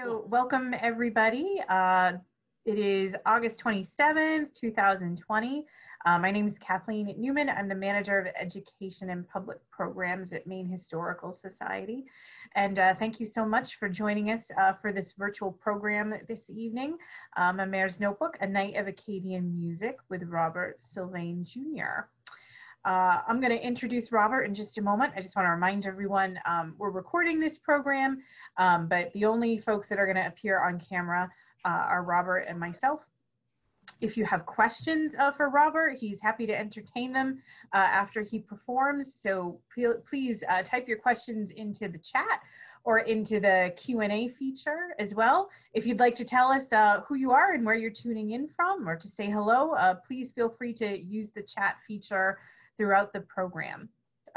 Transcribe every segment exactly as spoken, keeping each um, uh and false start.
So welcome everybody. Uh, it is August twenty-seventh, two thousand twenty. Uh, my name is Kathleen Newman. I'm the Manager of Education and Public Programs at Maine Historical Society. And uh, thank you so much for joining us uh, for this virtual program this evening, um, A Mayor's Notebook, A Night of Acadian Music with Robert Sylvain Junior Uh, I'm going to introduce Robert in just a moment. I just want to remind everyone um, we're recording this program, um, but the only folks that are going to appear on camera uh, are Robert and myself. If you have questions uh, for Robert, he's happy to entertain them uh, after he performs. So please uh, type your questions into the chat or into the Q and A feature as well. If you'd like to tell us uh, who you are and where you're tuning in from or to say hello, uh, please feel free to use the chat feature throughout the program.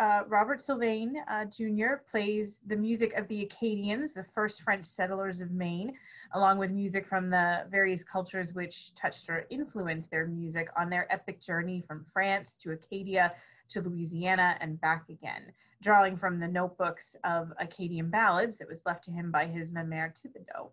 Uh, Robert Sylvain uh, Junior plays the music of the Acadians, the first French settlers of Maine, along with music from the various cultures which touched or influenced their music on their epic journey from France to Acadia to Louisiana and back again, drawing from the notebooks of Acadian ballads that was left to him by his Mémère Thibodeau.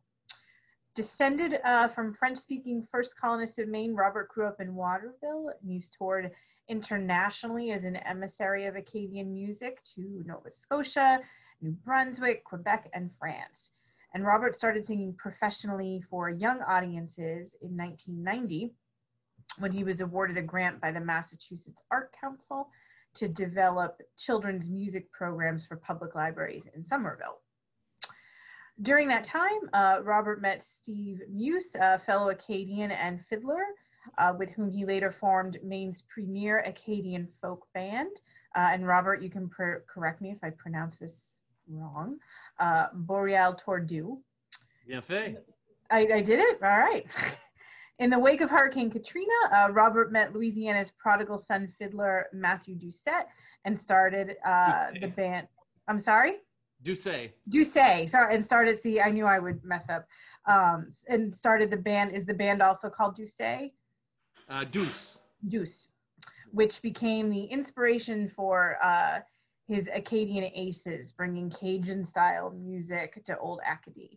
Descended uh, from French-speaking first colonists of Maine, Robert grew up in Waterville, and he's toured internationally as an emissary of Acadian music to Nova Scotia, New Brunswick, Quebec, and France. And Robert started singing professionally for young audiences in nineteen ninety when he was awarded a grant by the Massachusetts Art Council to develop children's music programs for public libraries in Somerville. During that time, uh, Robert met Steve Muse, a fellow Acadian and fiddler, Uh, with whom he later formed Maine's premier Acadian folk band. Uh, and Robert, you can correct me if I pronounce this wrong. Uh, Boreal Tordu. Bien fait. I, I did it? All right. In the wake of Hurricane Katrina, uh, Robert met Louisiana's prodigal son fiddler, Matthew Doucet, and started uh, the band. I'm sorry? Doucet. Doucet. Sorry, and started, see, I knew I would mess up. Um, and started the band. Is the band also called Doucet? Uh, Deuce. Deuce, which became the inspiration for uh, his Acadian Aces, bringing Cajun-style music to Old Acadie.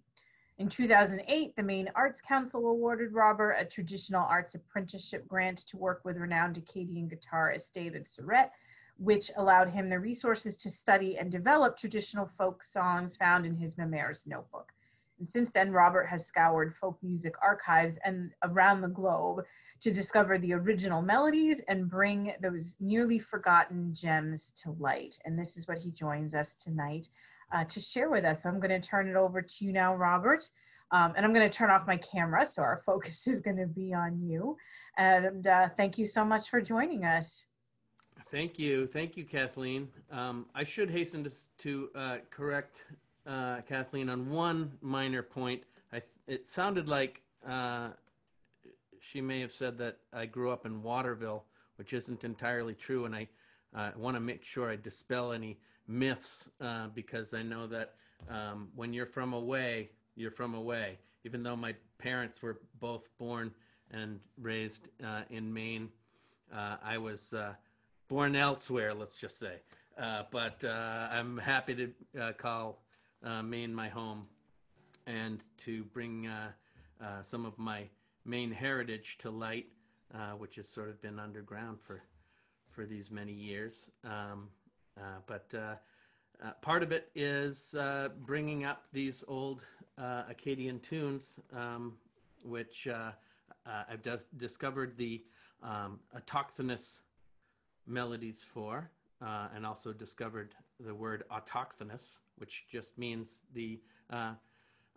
In two thousand eight, the Maine Arts Council awarded Robert a traditional arts apprenticeship grant to work with renowned Acadian guitarist David Surette, which allowed him the resources to study and develop traditional folk songs found in his Mémère's Notebook. And since then, Robert has scoured folk music archives and around the globe to discover the original melodies and bring those nearly forgotten gems to light. And this is what he joins us tonight uh, to share with us. So I'm gonna turn it over to you now, Robert. Um, and I'm gonna turn off my camera, so our focus is gonna be on you. And uh, thank you so much for joining us. Thank you, thank you, Kathleen. Um, I should hasten to, to uh, correct uh, Kathleen on one minor point. I, it sounded like, uh, she may have said that I grew up in Waterville, which isn't entirely true, and I uh, want to make sure I dispel any myths uh, because I know that um, when you're from away, you're from away. Even though my parents were both born and raised uh, in Maine, uh, I was uh, born elsewhere, let's just say. Uh, but uh, I'm happy to uh, call uh, Maine my home and to bring uh, uh, some of my Maine heritage to light, uh, which has sort of been underground for for these many years. Um, uh, but uh, uh, part of it is uh, bringing up these old uh, Acadian tunes, um, which uh, uh, I've discovered the um, autochthonous melodies for, uh, and also discovered the word autochthonous, which just means the uh,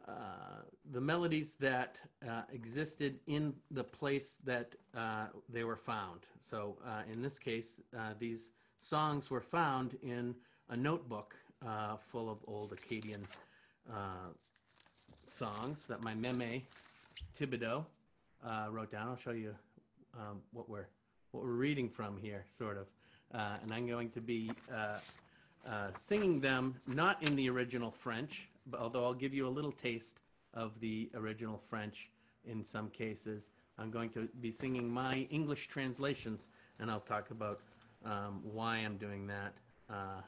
Uh, the melodies that uh, existed in the place that uh, they were found. So uh, in this case, uh, these songs were found in a notebook uh, full of old Acadian uh, songs that my Mémère Thibodeau uh, wrote down. I'll show you um, what we're what we're reading from here, sort of. Uh, and I'm going to be uh, uh, singing them, not in the original French, although I'll give you a little taste of the original French in some cases. I'm going to be singing my English translations, and I'll talk about um, why I'm doing that uh,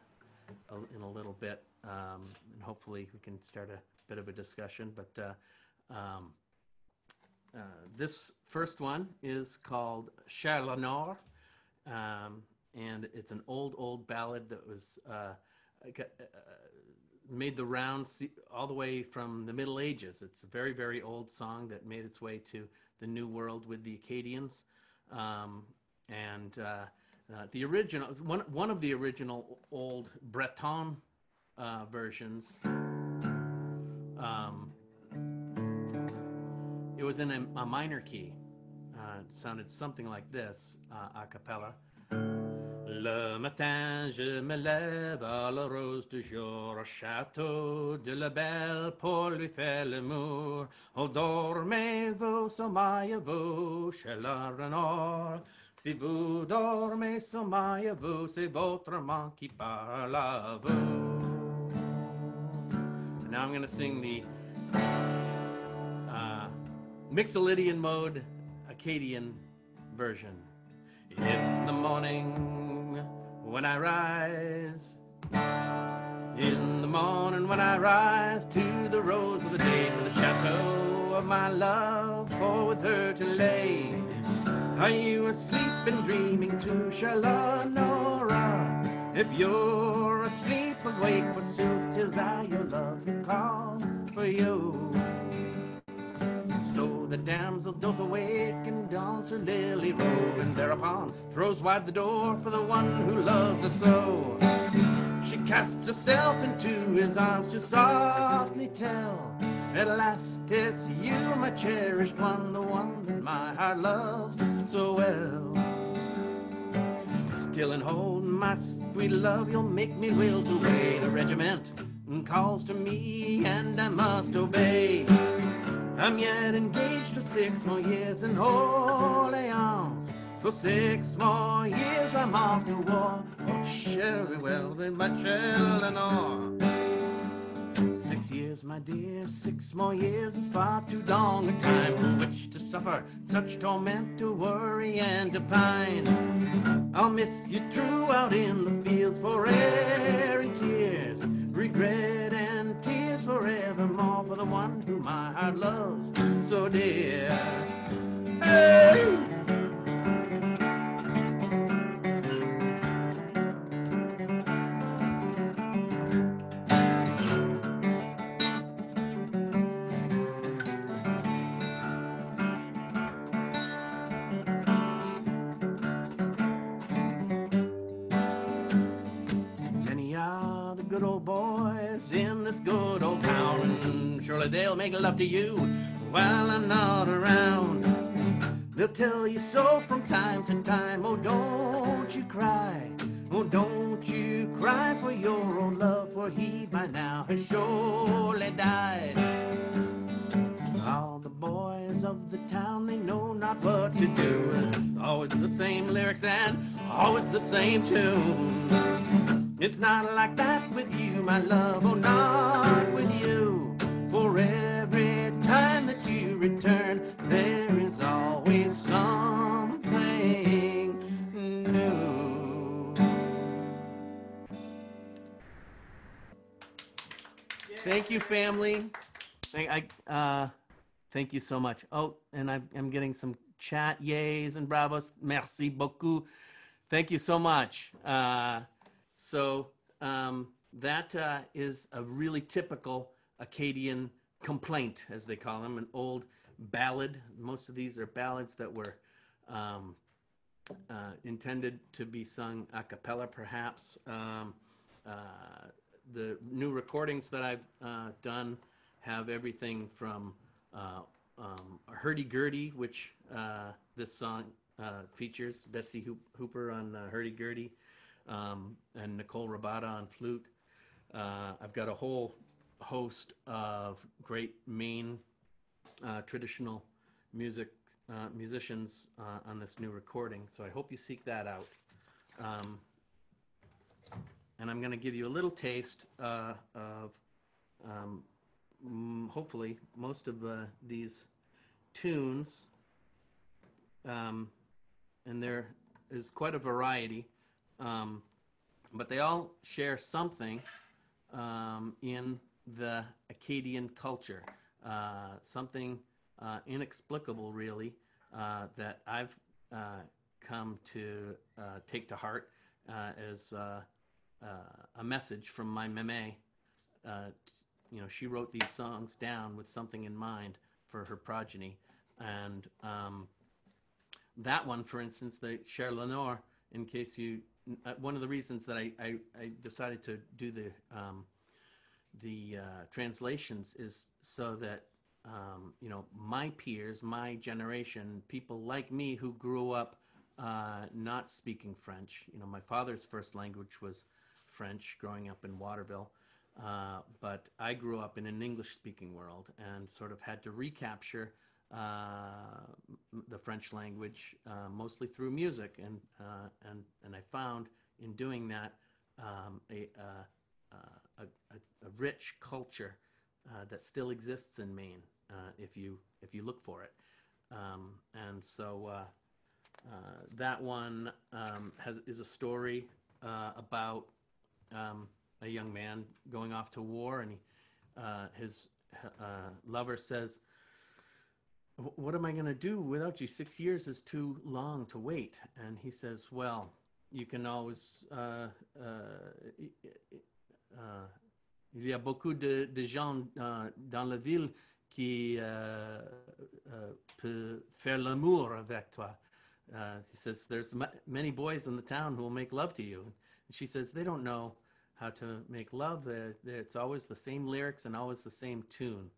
a, in a little bit, um, and hopefully we can start a bit of a discussion. But uh, um, uh, this first one is called Cher la Nord, um, and it's an old, old ballad that was uh, got, uh, made the rounds all the way from the Middle Ages. It's a very, very old song that made its way to the New World with the Acadians. Um, and uh, uh, the original, one, one of the original old Breton uh, versions, um, it was in a, a minor key. Uh, it sounded something like this, uh, a cappella. Le matin, je me lève à la rose du jour, au château de la Belle pour lui faire l'amour. Oh, dormez-vous, sommeillez-vous, chez la Renard. Si vous dormez, sommeillez-vous, c'est votre amant qui parle à vous. And now I'm going to sing the uh, Mixolydian mode Acadian version. In the morning, when I rise, in the morning when I rise, to the rose of the day, to the chateau of my love, for with her to lay. Are you asleep and dreaming too, Charlanora? If you're asleep, awake, forsooth, 'tis I, your love, who calls for you. So the damsel doth awake and dons her lily robe, and thereupon throws wide the door for the one who loves her so. She casts herself into his arms to softly tell, at last it's you, my cherished one, the one that my heart loves so well. Still and hold, my sweet love, you'll make me will to weigh. The regiment calls to me and I must obey. I'm yet engaged for six more years in Orleans. For six more years I'm off to war. Oh, sherry will be my Eleanor. Six years, my dear, six more years is far too long a time in which to suffer such torment, to worry and to pine. I'll miss you true out in the fields for airy tears, regret and tears forevermore for the one who my heart loves so dear. Hey! They'll make love to you while I'm not around. They'll tell you so from time to time. Oh, don't you cry. Oh, don't you cry for your old love, for he by now has surely died. All the boys of the town, they know not what to do. It's always the same lyrics and always the same tune. It's not like that with you, my love. Oh, not with you. For every time that you return, there is always something new. Yeah. Thank you, family. Thank, I, uh, thank you so much. Oh, and I've, I'm getting some chat yays and bravos. Merci beaucoup. Thank you so much. Uh, so um, that uh, is a really typical Acadian complaint, as they call them, an old ballad. Most of these are ballads that were um, uh, intended to be sung a cappella, perhaps. Um, uh, the new recordings that I've uh, done have everything from uh, um, Hurdy-Gurdy, which uh, this song uh, features, Betsy Hooper on uh, Hurdy-Gurdy, um, and Nicole Rabatta on flute. Uh, I've got a whole host of great Maine uh, traditional music uh, musicians uh, on this new recording, so I hope you seek that out. Um, and I'm going to give you a little taste uh, of um, m hopefully most of uh, these tunes, um, and there is quite a variety. Um, but they all share something um, in the Acadian culture, uh, something uh, inexplicable, really, uh, that I've uh, come to uh, take to heart uh, as uh, uh, a message from my Mémère. Uh, you know, she wrote these songs down with something in mind for her progeny. And um, that one, for instance, the Cher Lenore, in case you, uh, one of the reasons that I, I, I decided to do the um, the uh, translations is so that, um, you know, my peers, my generation, people like me who grew up uh, not speaking French. You know, my father's first language was French growing up in Waterville. Uh, but I grew up in an English-speaking world and sort of had to recapture uh, the French language uh, mostly through music, and uh, and and I found in doing that um, a, uh, a, a a rich culture uh, that still exists in Maine uh, if you if you look for it, um, and so uh, uh, that one um, has is a story uh, about. Um, a young man going off to war, and he, uh, his uh, lover says, what am I going to do without you? Six years is too long to wait. And he says, well, you can always, uh, uh, uh, il y a beaucoup de, de gens uh, dans la ville qui uh, uh, peut faire l'amour avec toi. Uh, he says, there's m many boys in the town who will make love to you. And she says, they don't know how to make love. They're, they're, it's always the same lyrics and always the same tune.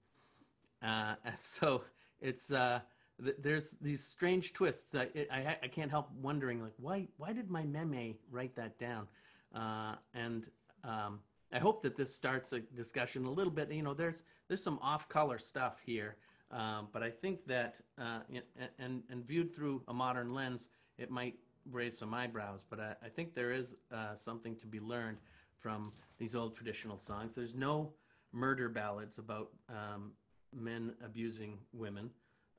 Uh, and so it's uh, th there's these strange twists. I, it, I, I can't help wondering, like, why why did my Mémère write that down? Uh, and um, I hope that this starts a discussion a little bit. You know, there's there's some off-color stuff here, um, but I think that uh, it, and and viewed through a modern lens, it might raise some eyebrows. But I, I think there is uh, something to be learned from these old traditional songs. There's no murder ballads about um, men abusing women.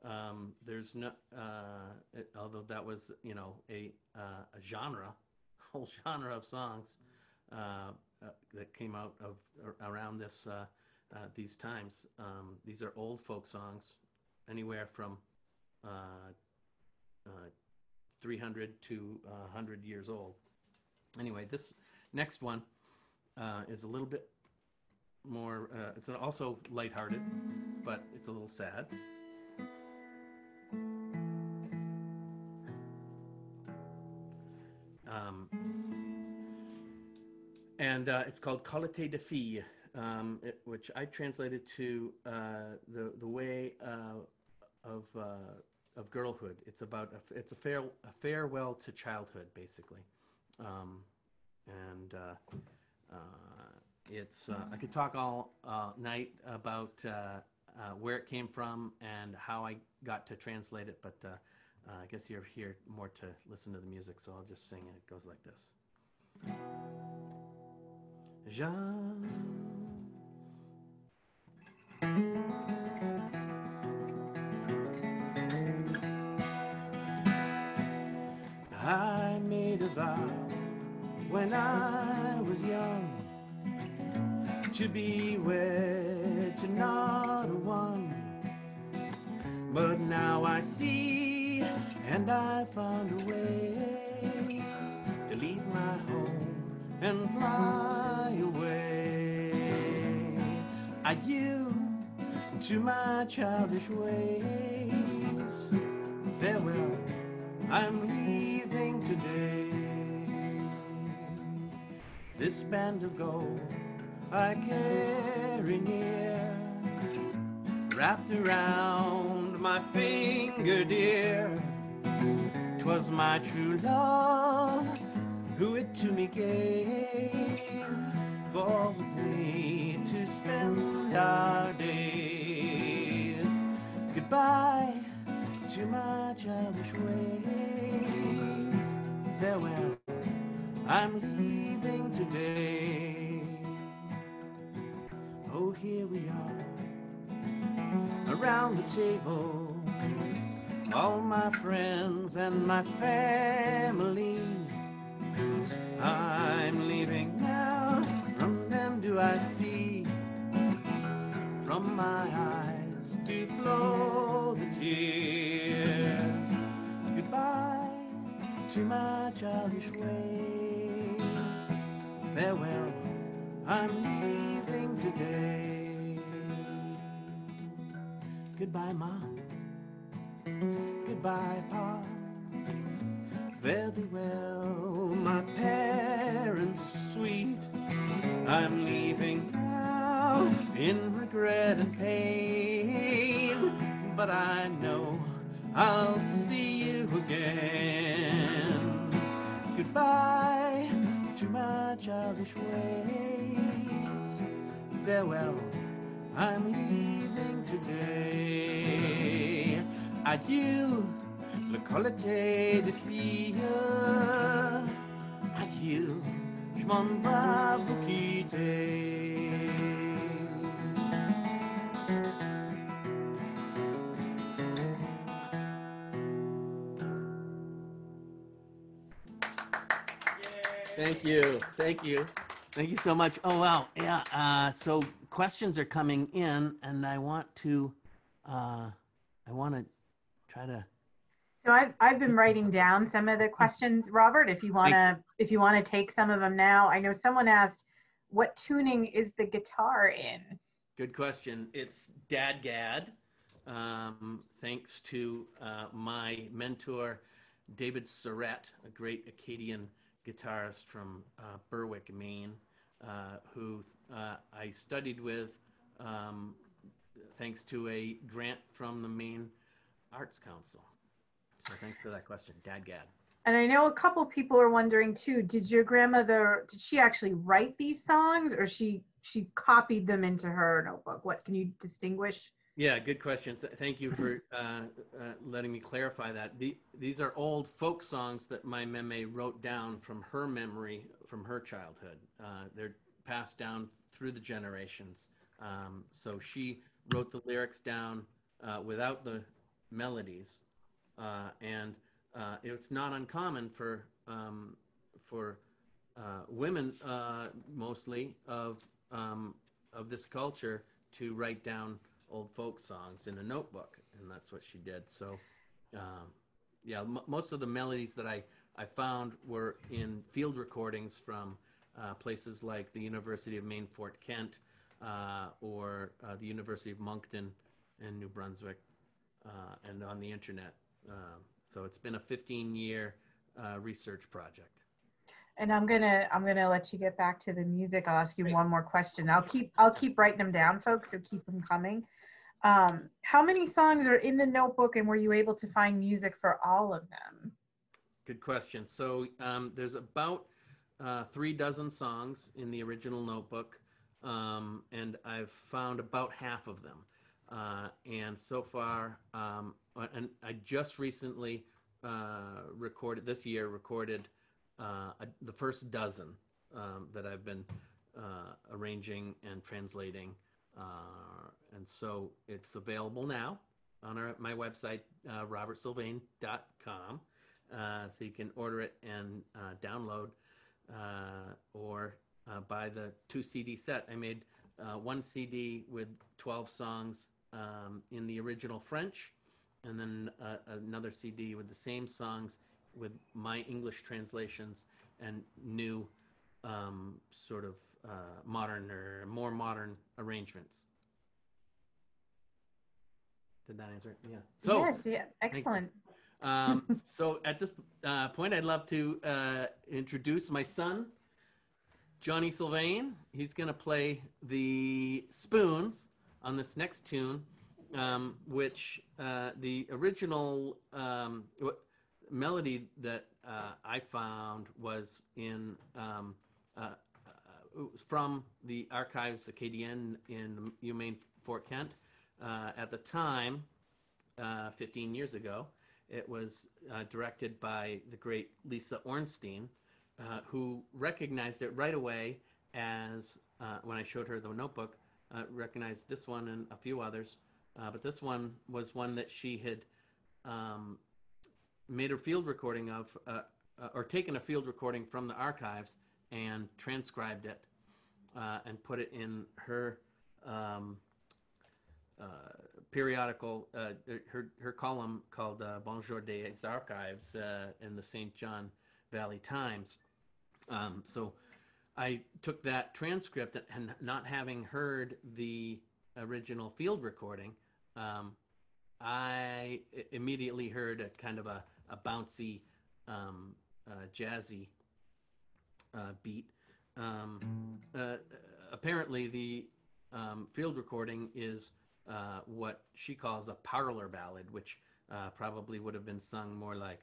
Um, there's no, uh, it, although that was, you know, a, uh, a genre, whole genre of songs uh, uh, that came out of uh, around this uh, uh, these times. Um, these are old folk songs, anywhere from uh, uh, three hundred to uh, one hundred years old. Anyway, this next one. Uh, is a little bit more, uh, it's also lighthearted, but it's a little sad. Um, and uh, it's called Colleté de Filles, um, it, which I translated to uh, the, the way uh, of, uh, of girlhood. It's about, a, it's a, fare, a farewell to childhood, basically. Um, and uh, Uh, it's, uh, I could talk all uh, night about uh, uh, where it came from and how I got to translate it, but uh, uh, I guess you're here more to listen to the music, so I'll just sing, and it goes like this. Jean. I made a vow when I was young, to be wed to not a one, but now I see, and I found a way to leave my home and fly away. I yield to my childish ways. Farewell, I'm leaving today. This band of gold I carry near, wrapped around my finger, dear. 'Twas my true love who it to me gave, for me to spend our days. Goodbye to my childish ways. Farewell, I'm leaving today. Oh, here we are, around the table, all my friends and my family. I'm leaving childish ways. Farewell, I'm leaving today. Goodbye, Mom. Goodbye, Pa. Fare thee well, my parents sweet. I'm leaving now in regret and pain, but I know I'll see you again. Goodbye to my childish ways. Farewell, I'm leaving today. Adieu, la qualité de fille. Adieu, je m'en vais vous quitter. Thank you, thank you. Thank you so much. Oh, wow, yeah. Uh, so questions are coming in, and I want to, uh, I want to try to. So I've, I've been writing down some of the questions, Robert, if you want to, if you want to take some of them now. I know someone asked, what tuning is the guitar in? Good question. It's dadgad. Um, thanks to uh, my mentor, David Surette, a great Acadian guitarist from uh, Berwick, Maine, uh, who uh, I studied with um, thanks to a grant from the Maine Arts Council. So thanks for that question, dadgad. And I know a couple people are wondering too, did your grandmother, did she actually write these songs, or she she copied them into her notebook? What can you distinguish? Yeah, good question. So thank you for uh, uh, letting me clarify that. The, these are old folk songs that my meme wrote down from her memory, from her childhood. Uh, they're passed down through the generations. Um, so she wrote the lyrics down uh, without the melodies. Uh, and uh, it's not uncommon for, um, for uh, women, uh, mostly, of, um, of this culture to write down old folk songs in a notebook, and that's what she did. So um, yeah, m most of the melodies that I, I found were in field recordings from uh, places like the University of Maine, Fort Kent, uh, or uh, the University of Moncton in New Brunswick, uh, and on the internet. Uh, so it's been a fifteen year uh, research project. And I'm gonna I'm gonna let you get back to the music. I'll ask you Great. one more question. I'll keep I'll keep writing them down, folks. So keep them coming. Um, how many songs are in the notebook, and were you able to find music for all of them? Good question. So um, there's about uh, three dozen songs in the original notebook, um, and I've found about half of them. Uh, and so far, um, and I just recently uh, recorded this year recorded. Uh, the first dozen um, that I've been uh, arranging and translating. Uh, and so it's available now on our, my website, uh, robert sylvain dot com. Uh, so you can order it and uh, download uh, or uh, buy the two C D set. I made uh, one C D with twelve songs um, in the original French, and then uh, another C D with the same songs with my English translations and new um, sort of uh, modern or more modern arrangements. Did that answer it? Yeah. So, yes, yeah, excellent. Um, so at this uh, point, I'd love to uh, introduce my son, Johnny Sylvain. He's gonna play the spoons on this next tune, um, which uh, the original, um, melody that uh, I found was in um, uh, uh, it was from the archives Acadian in Maine, Fort Kent. Uh, at the time, uh, fifteen years ago, it was uh, directed by the great Lisa Ornstein, uh, who recognized it right away as uh, when I showed her the notebook, uh, recognized this one and a few others, uh, but this one was one that she had. Um, made a field recording of, uh, uh, or taken a field recording from the archives and transcribed it uh, and put it in her um, uh, periodical, uh, her, her column called uh, Bonjour des Archives uh, in the Saint John Valley Times. Um, so I took that transcript, and not having heard the original field recording, um, I immediately heard a kind of a, a bouncy, um, uh, jazzy uh, beat. Um, uh, apparently the um, field recording is uh, what she calls a parlor ballad, which uh, probably would have been sung more like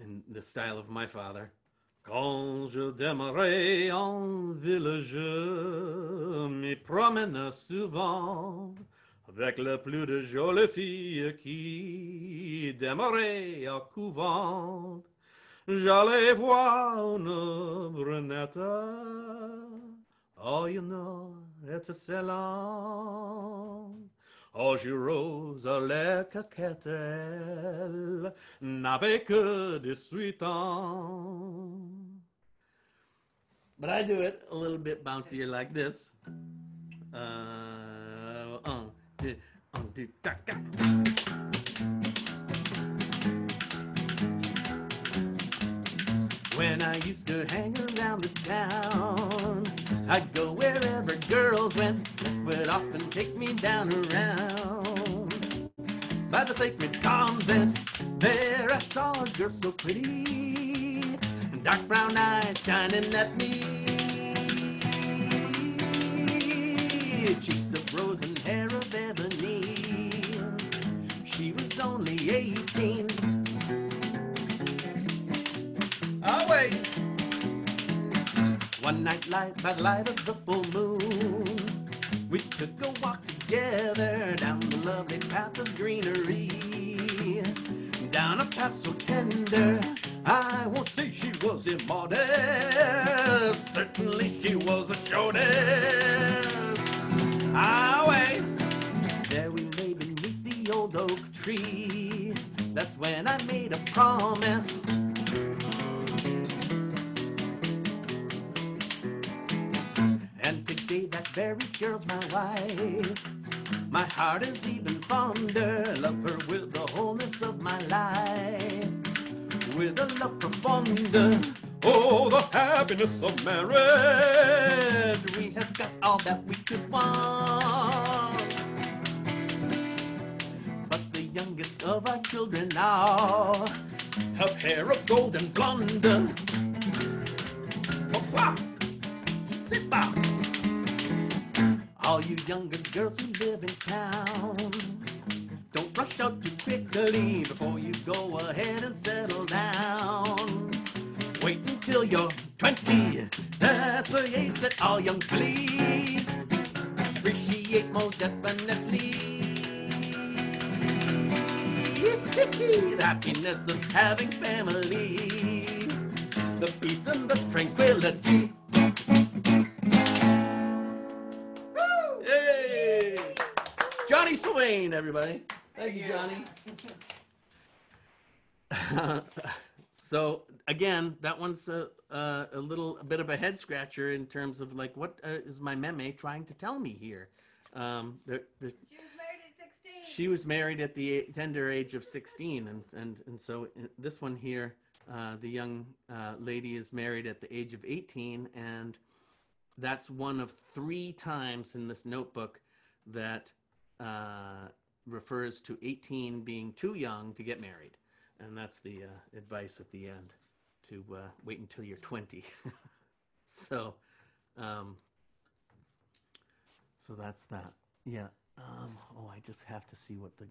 in the style of my father. Quand je demeurais en ville, je m'y promenais souvent avec le plus de jolies filles qui demeuraient à couvent. J'allais voir une brunette, oh, une était excellente. Oh, je rose à la coquette, elle n'avait que dix-huit ans. But I do it a little bit bouncier like this. Uh, on, de, on, de, ta, ta. When I used to hang around the town, I'd go wherever girls went, would often take me down around. By the sacred convent, there I saw a girl so pretty, and dark brown eyes shining at me. Cheeks of rose and hair of ebony, she was only eighteen. Away. One night light by the light of the full moon, we took a walk together down the lovely path of greenery, down a path so tender. I won't say she was immodest, certainly she was a shortest. Away. There we lay beneath the old oak tree, that's when I made a promise. That very girl's my wife. My heart is even fonder. Love her with the wholeness of my life, with a love profounder. Oh, the happiness of marriage. We have got all that we could want. But the youngest of our children now have hair of gold and blonde. Oh, wow. All you younger girls who live in town, don't rush out too quickly before you go ahead and settle down. Wait until you're twenty, that's the age that all young please appreciate more definitely. The happiness of having family, the peace and the tranquility. Johnny Sylvain, everybody. Thank you, Johnny. Uh, so again, that one's a, uh, a little a bit of a head scratcher in terms of like, what uh, is my meme trying to tell me here? Um, the, the, she was married at sixteen. She was married at the tender age of sixteen. And, and, and so in this one here, uh, the young uh, lady is married at the age of eighteen. And that's one of three times in this notebook that uh refers to eighteen being too young to get married, and that's the uh, advice at the end, to uh, wait until you're twenty. So um so that's that. Yeah. Um oh, I just have to see what the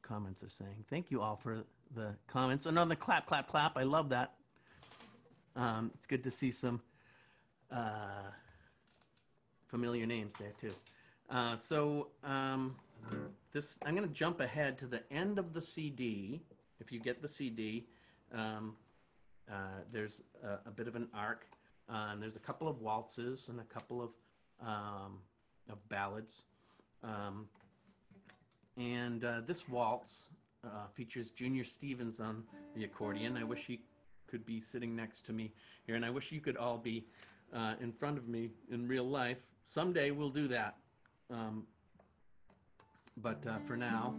comments are saying. Thank you all for the comments and on the clap clap clap. I love that. Um it's good to see some uh familiar names there too. Uh, so um, this, I'm going to jump ahead to the end of the C D. If you get the C D, um, uh, there's a, a bit of an arc. Uh, and there's a couple of waltzes and a couple of, um, of ballads. Um, and uh, this waltz uh, features Junior Stevens on the accordion. I wish he could be sitting next to me here. And I wish you could all be uh, in front of me in real life. Someday we'll do that. Um, but uh, for now,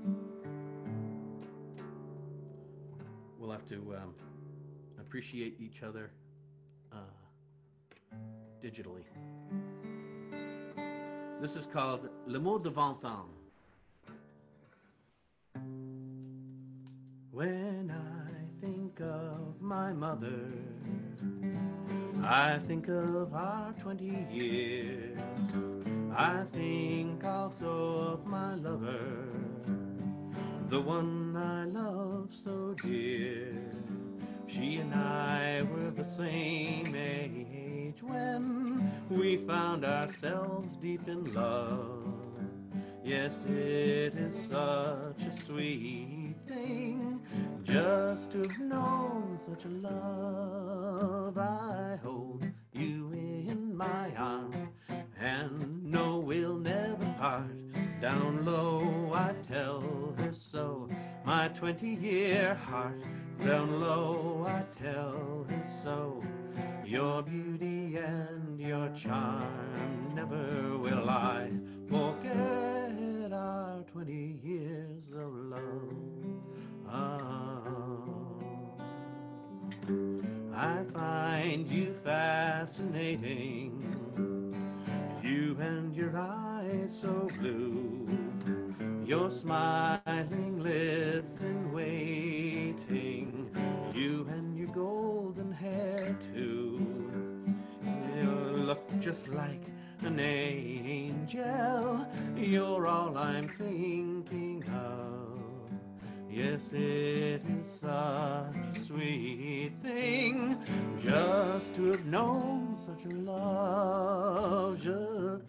we'll have to um, appreciate each other uh, digitally. This is called Le Mot de Vingt Ans. When I think of my mother, I think of our twenty years. I think also of my lover, the one I love so dear. She and I were the same age when we found ourselves deep in love. Yes, it is such a sweet thing just to have known such a love. I hold you in my arms and no, we'll never part. Down low, I tell her so, my twenty-year heart. Down low, I tell her so. Your beauty and your charm, never will I forget our twenty years of love. Oh, I find you fascinating, you and your eyes so blue, your smiling lips in waiting, you and your golden hair too. You look just like an angel, you're all I'm thinking of. Yes, it is such a sweet thing just to have known such love. Je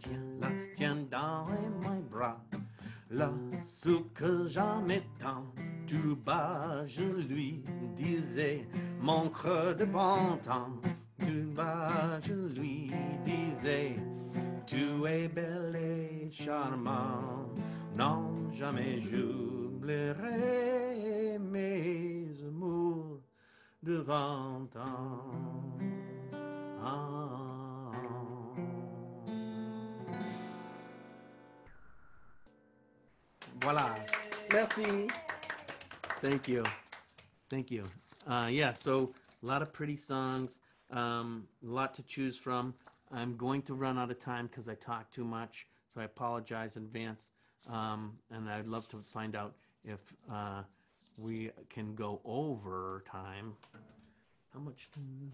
tiens, la tiens dans mes bras, la ce que j'aimais tant. Tout bas je lui disais mon creux de bon temps. Tout bas je lui disais tu es belle et charmante. Non, jamais j'oublierai mes amours de vingt ans. Ah. Voila. Merci. Thank you. Thank you. Uh, yeah, so a lot of pretty songs, um, a lot to choose from. I'm going to run out of time because I talk too much, so I apologize in advance. Um, and I'd love to find out if uh, we can go over time. How much time?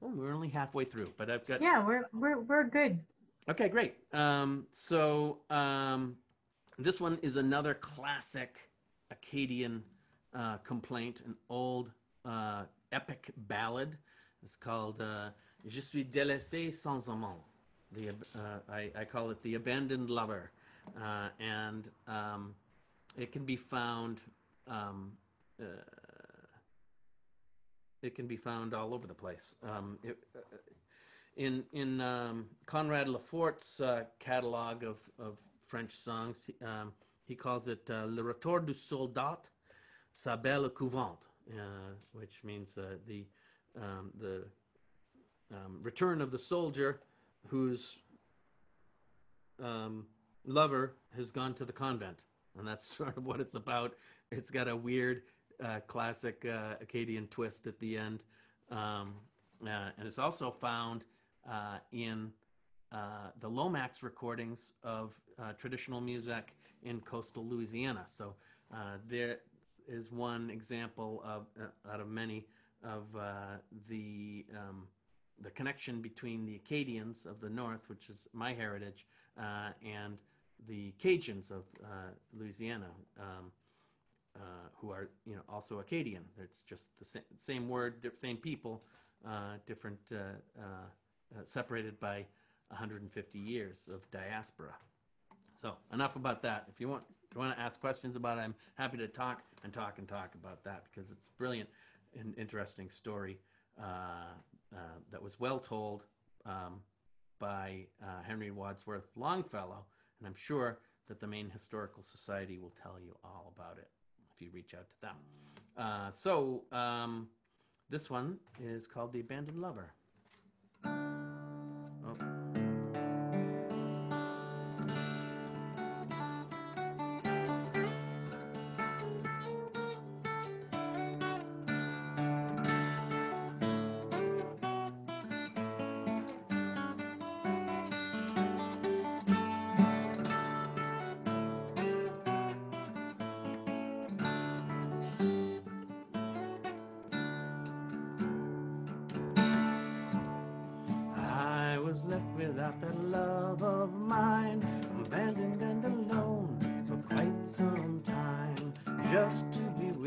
Well, we're only halfway through, but I've got. Yeah, we're we're we're good. Okay, great. Um, so um, this one is another classic Acadian uh, complaint, an old uh, epic ballad. It's called uh, "Je suis délaissé sans amant." The uh, I, I call it the abandoned lover, uh, and um, it can be found. Um, uh, It can be found all over the place. Um, it, uh, in in um, Conrad Laforte's uh, catalog of, of French songs, he, um, he calls it uh, Le Retour du Soldat, Sa Belle Couvante, uh, which means uh, the, um, the um, return of the soldier whose um, lover has gone to the convent. And that's sort of what it's about. It's got a weird Uh, classic uh, Acadian twist at the end, um, uh, and it's also found uh, in uh, the Lomax recordings of uh, traditional music in coastal Louisiana. So uh, there is one example of uh, out of many of uh, the um, the connection between the Acadians of the North, which is my heritage, uh, and the Cajuns of uh, Louisiana. Um, Uh, who are, you know, also Acadian. It's just the sa same word, same people, uh, different, uh, uh, uh, separated by one hundred fifty years of diaspora. So enough about that. If you want, if you want to ask questions about it, I'm happy to talk and talk and talk about that because it's brilliant and interesting story uh, uh, that was well told um, by uh, Henry Wadsworth Longfellow, and I'm sure that the Maine Historical Society will tell you all about it if you reach out to them. Uh, so um, this one is called The Abandoned Lover. Oh. without that love of mine, abandoned and alone for quite some time, just to be with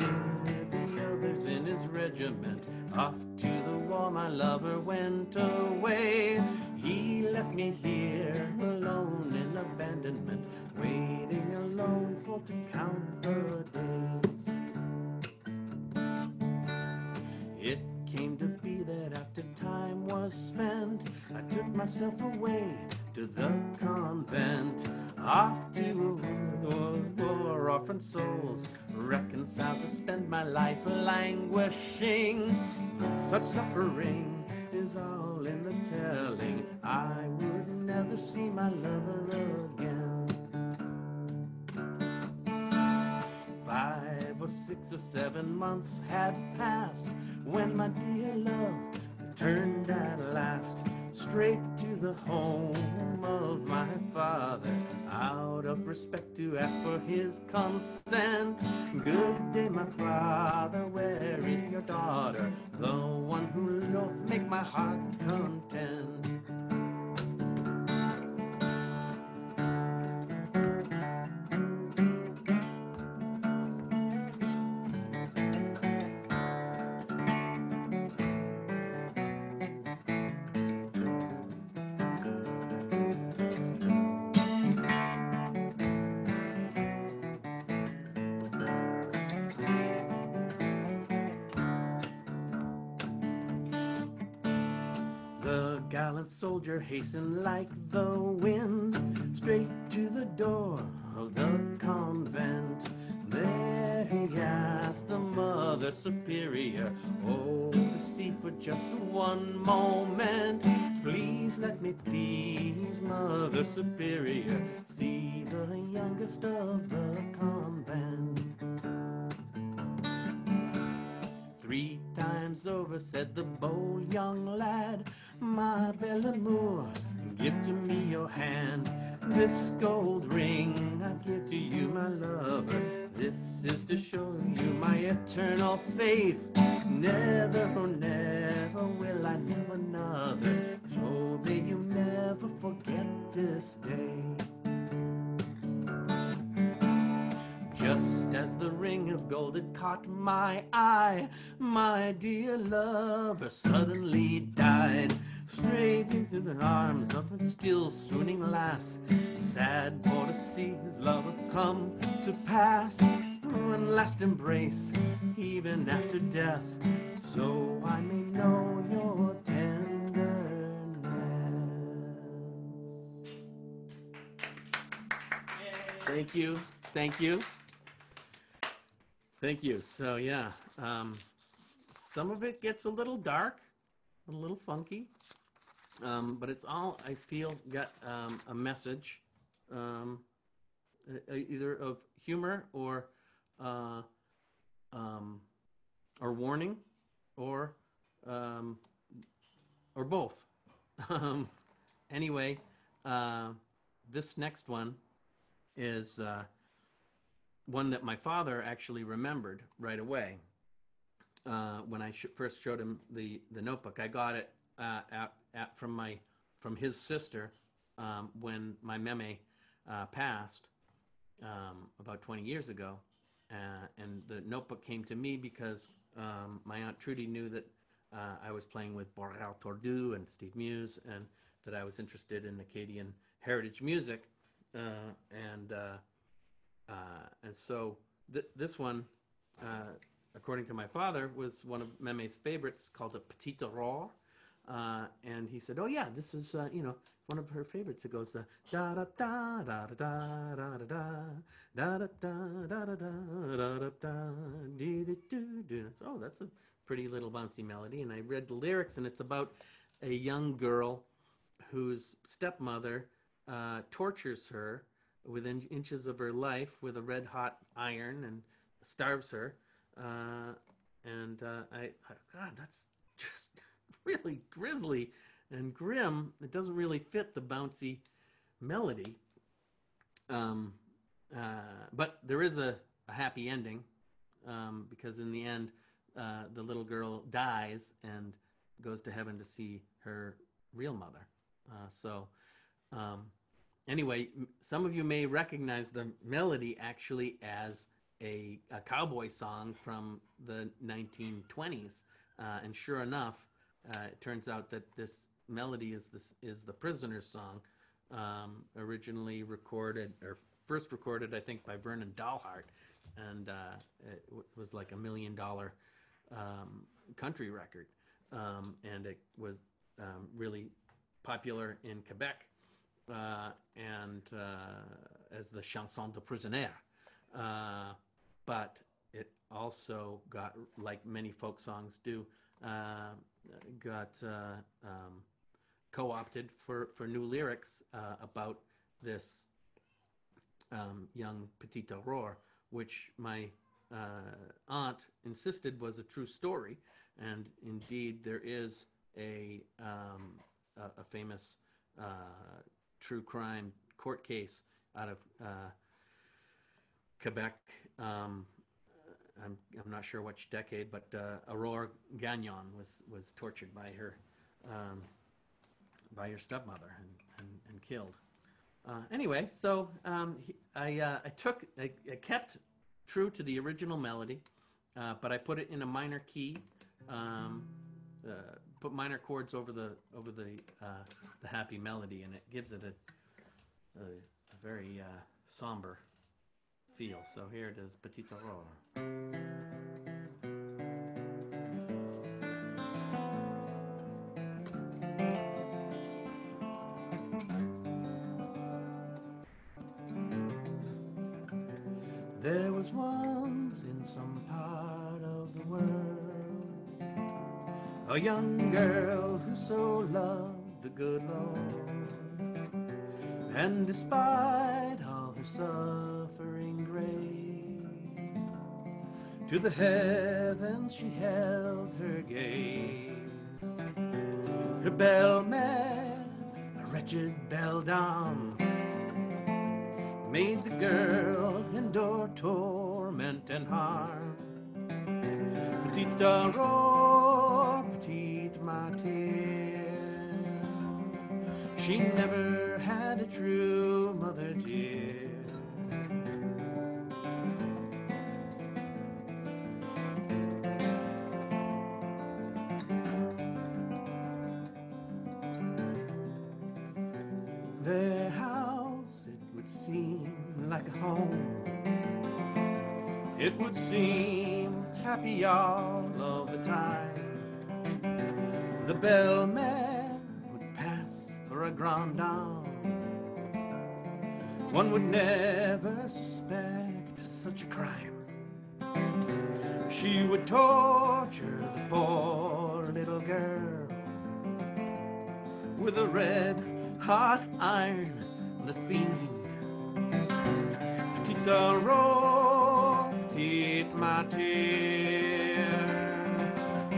the others in his regiment. Off to the war my lover went away. He left me here alone in abandonment, waiting alone for to count the days. It came to be that after time was spent, I took myself away to the convent. Off to a world war, orphan souls reconciled to spend my life languishing. Such suffering is all in the telling. I would never see my lover again. Five or six or seven months had passed when my dear love returned at last, straight to the home of my father, out of respect to ask for his consent. Good day, my father, where is your daughter, the one who doth make my heart content? Soldier hastened like the wind straight to the door of the convent. There he asked the mother superior, oh, to see for just one moment. Please let me please, mother superior, see the youngest of the convent. Three times over, said the bold young lad, my bel amour, give to me your hand. This gold ring I give to you, my lover. This is to show you my eternal faith. Never, oh never will I know another, so that you never forget this day. Just as the ring of gold had caught my eye, my dear lover suddenly died, straight into the arms of a still swooning lass. Sad for to see his love have come to pass. One last embrace, even after death, so I may know your tenderness. Thank you, thank you. Thank you. So yeah, um, some of it gets a little dark, a little funky, um, but it's all, I feel, got um, a message, um, either of humor or uh, um, or warning, or um, or both. um, anyway, uh, this next one is Uh, one that my father actually remembered right away uh, when I sh first showed him the, the notebook. I got it uh, at, at from, my, from his sister um, when my meme uh, passed um, about twenty years ago. Uh, and the notebook came to me because um, my Aunt Trudy knew that uh, I was playing with Boreal Tordu and Steve Muse, and that I was interested in Acadian heritage music. Uh, and uh, Uh, and so th this one, uh, according to my father, was one of Meme's favorites, called a Petite Aurore. Uh, and he said, oh yeah, this is, uh, you know, one of her favorites. It goes, da da da da da da da da da da da da da da da da. Oh, that's a pretty little bouncy melody. And I read the lyrics, and it's about a young girl whose stepmother uh, tortures her within inches of her life with a red hot iron and starves her. Uh, and uh, I, I, God, that's just really grisly and grim. It doesn't really fit the bouncy melody. Um, uh, but there is a, a happy ending, um, because in the end, uh, the little girl dies and goes to heaven to see her real mother. Uh, so um, anyway, some of you may recognize the melody actually as a, a cowboy song from the nineteen twenties. Uh, and sure enough, uh, it turns out that this melody is, this, is the Prisoner's Song, um, originally recorded, or first recorded, I think, by Vernon Dalhart. And uh, it w was like a million dollar um, country record. Um, and it was um, really popular in Quebec uh, and uh, as the Chanson de Prisonnier. Uh, but it also got, like many folk songs do, uh, got uh, um, co-opted for, for new lyrics uh, about this um, young petit aurore, which my uh, aunt insisted was a true story. And indeed, there is a, um, a, a famous uh, true crime court case out of uh, Quebec. Um, I'm, I'm not sure which decade, but uh, Aurore Gagnon was, was tortured by her, um, by her stepmother and, and, and killed. Uh, anyway, so um, he, I, uh, I took, I, I kept true to the original melody, uh, but I put it in a minor key, um, uh, put minor chords over the over the uh, the happy melody, and it gives it a a, a very uh, somber feel. So here it is, Petit Aurore. There was once in some part of the world a young girl who so loved the good Lord, and despite all her suffering great, to the heavens she held her gaze. Her bellman, a wretched beldame, made the girl endure torment and harm. Petite aurore, petite martyr, she never had a true mother dear. Their house, it would seem like a home, it would seem happy all of the time. The bellman would pass for a grand dame, one would never suspect such a crime. She would torture the poor little girl with a red hot iron, the fiend. Petite aurore, petite martyr,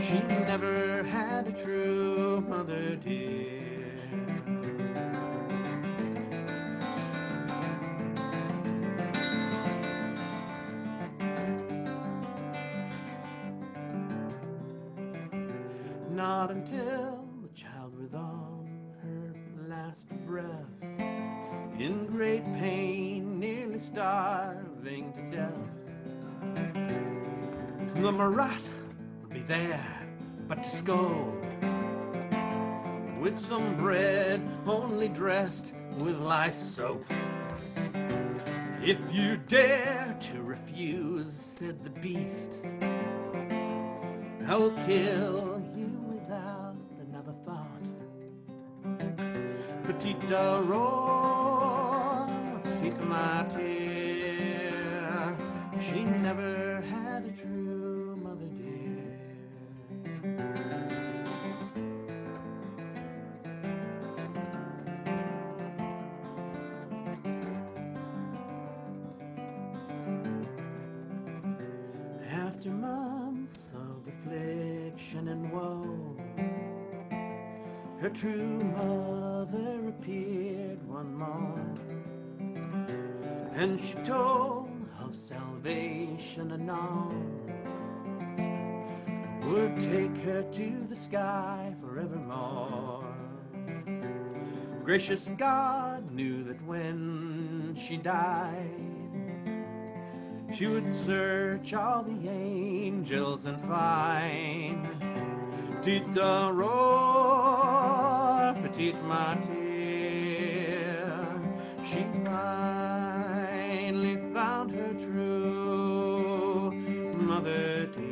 she never had a true mother dear. Not until the child was on her last breath, in great pain, nearly starving to death, the Marat would be there, but to scold, with some bread only dressed with lye soap. If you dare to refuse, said the beast, I will kill you without another thought. Petite aurore, petite martyr, she never had a true and woe. Her true mother appeared one morn, and she told of salvation anon, would take her to the sky forevermore. gracious God knew that when she died, she would search all the angels and find Petite Aurore, Petite Martyr. She finally found her true mother dear.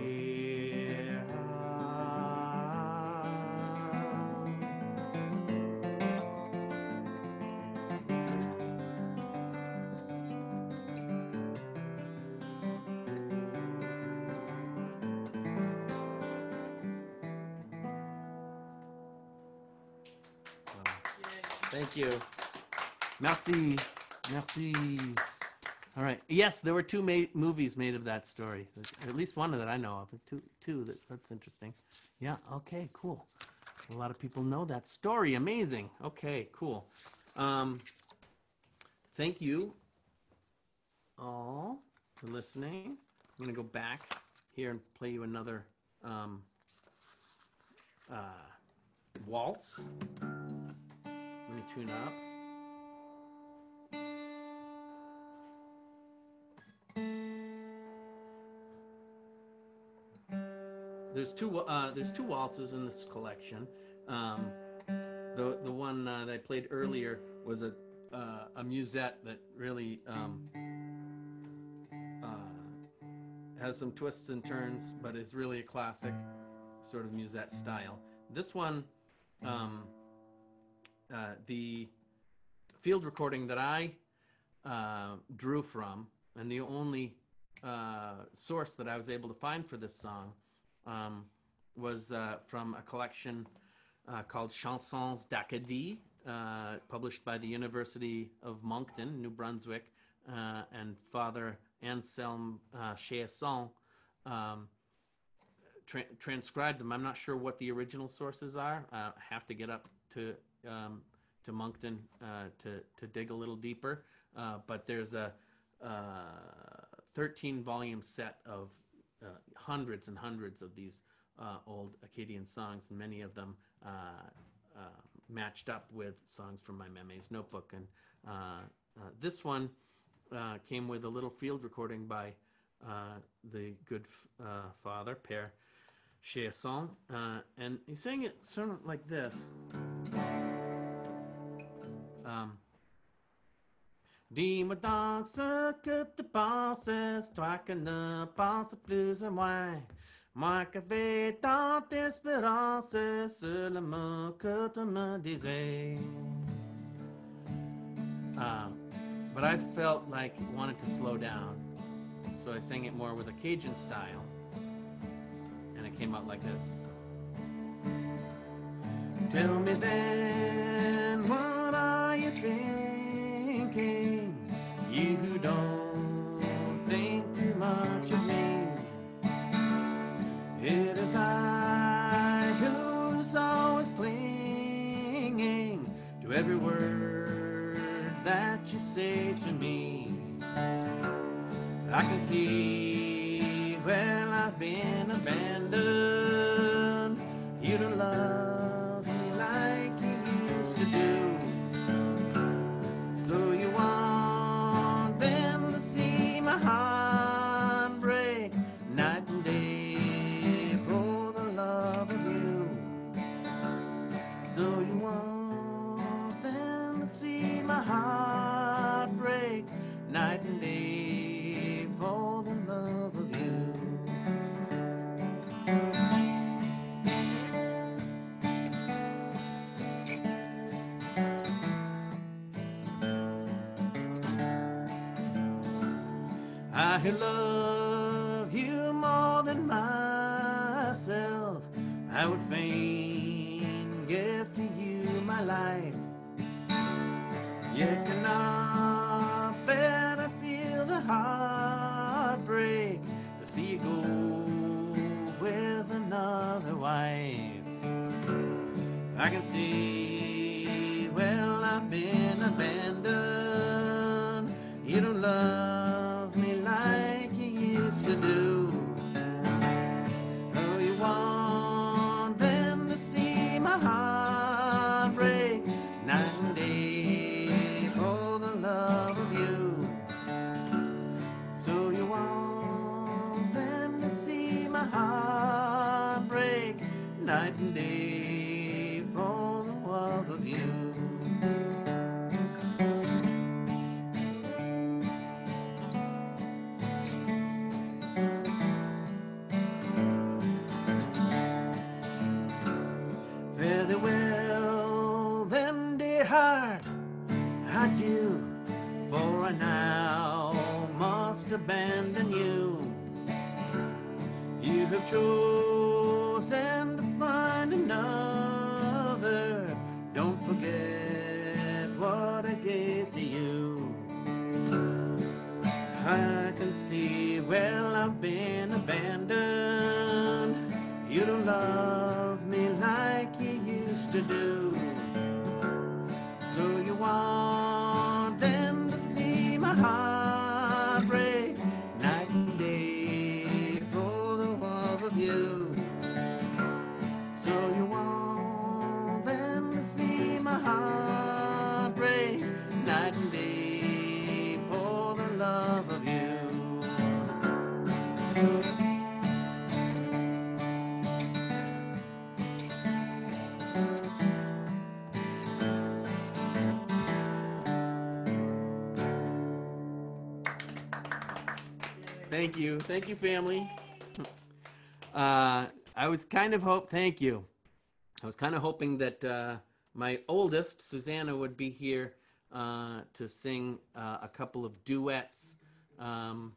Thank you. Merci. Merci. All right. Yes, there were two ma movies made of that story. There's at least one that I know of. Two, two that, that's interesting. Yeah. Okay, cool. A lot of people know that story. Amazing. Okay, cool. Um, thank you all for listening. I'm going to go back here and play you another um, uh, waltz. Let me tune up. There's two. Uh, there's two waltzes in this collection. Um, the the one uh, that I played earlier was a uh, a musette that really um, uh, has some twists and turns, but is really a classic sort of musette style. This one. Um, Uh, the field recording that I uh, drew from, and the only uh, source that I was able to find for this song um, was uh, from a collection uh, called Chansons d'Acadie, uh, published by the University of Moncton, New Brunswick, uh, and Father Anselme uh, Chiasson um, tra transcribed them. I'm not sure what the original sources are. Uh, I have to get up to Um, to Moncton uh, to, to dig a little deeper, uh, but there's a thirteen volume set of uh, hundreds and hundreds of these uh, old Acadian songs, and many of them uh, uh, matched up with songs from my Mémé's notebook. And uh, uh, this one uh, came with a little field recording by uh, the good uh, father, Père Chiasson, uh, and he sang it sort of like this. Um, Dis-moi donc ce que tu penses, toi qui ne penses plus à moi. Moi qui avais tant d'espérance sur le mot que tu me disais. Uh, but I felt like it wanted to slow down, so I sang it more with a Cajun style, and it came out like this. Tell me then what are you thinking? You who don't think too much of me. It is I who's always clinging to every word that you say to me. I can see where I've been abandoned. You don't love me like you used to do. So you want them to see my heart break night and day for the love of you. So you want them to see my heart break night and day for the love of you. I love you more than myself. I would fain give to you my life. Yet cannot bear to feel the heartbreak to see you go with another wife. I can see, well, I've been abandoned. You don't love me like you used to do. Oh, you want them to see my heart break night and day. heart, adieu, for I now must abandon you. You have chosen to find another. Don't forget what I gave to you. I can see, well, I've been abandoned. You don't love me like you used to do. So you want them to see my heart break night and day for the love of you. So you want them to see my heart break night and day for the love of you. Thank you. Thank you, family. Uh, I was kind of hope. Thank you. I was kind of hoping that uh, my oldest, Susanna, would be here uh, to sing uh, a couple of duets um,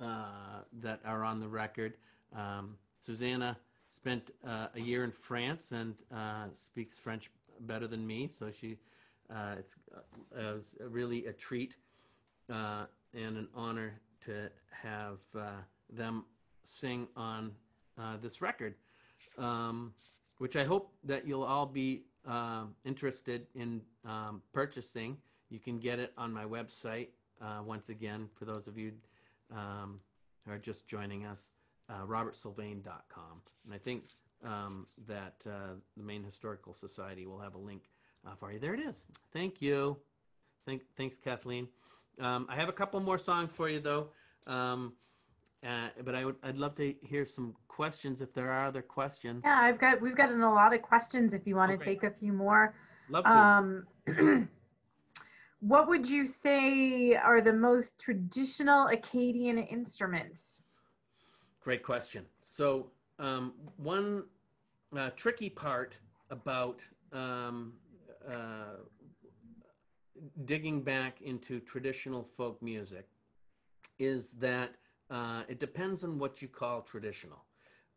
uh, that are on the record. Um, Susanna spent uh, a year in France and uh, speaks French better than me. So she, uh, it's, uh, it was really a treat uh, and an honor to have uh, them sing on uh, this record, um, which I hope that you'll all be uh, interested in um, purchasing. You can get it on my website, uh, once again, for those of you um, who are just joining us, uh, robert sylvain dot com. And I think um, that uh, the Maine Historical Society will have a link uh, for you. There it is. Thank you. Thank, thanks, Kathleen. Um, I have a couple more songs for you, though, um, uh, but I would, I'd love to hear some questions if there are other questions. Yeah, I've got, we've gotten a lot of questions if you want to okay. take a few more. Love to. Um, what would you say are the most traditional Acadian instruments? Great question. So um, one uh, tricky part about um, uh, digging back into traditional folk music is that uh, it depends on what you call traditional.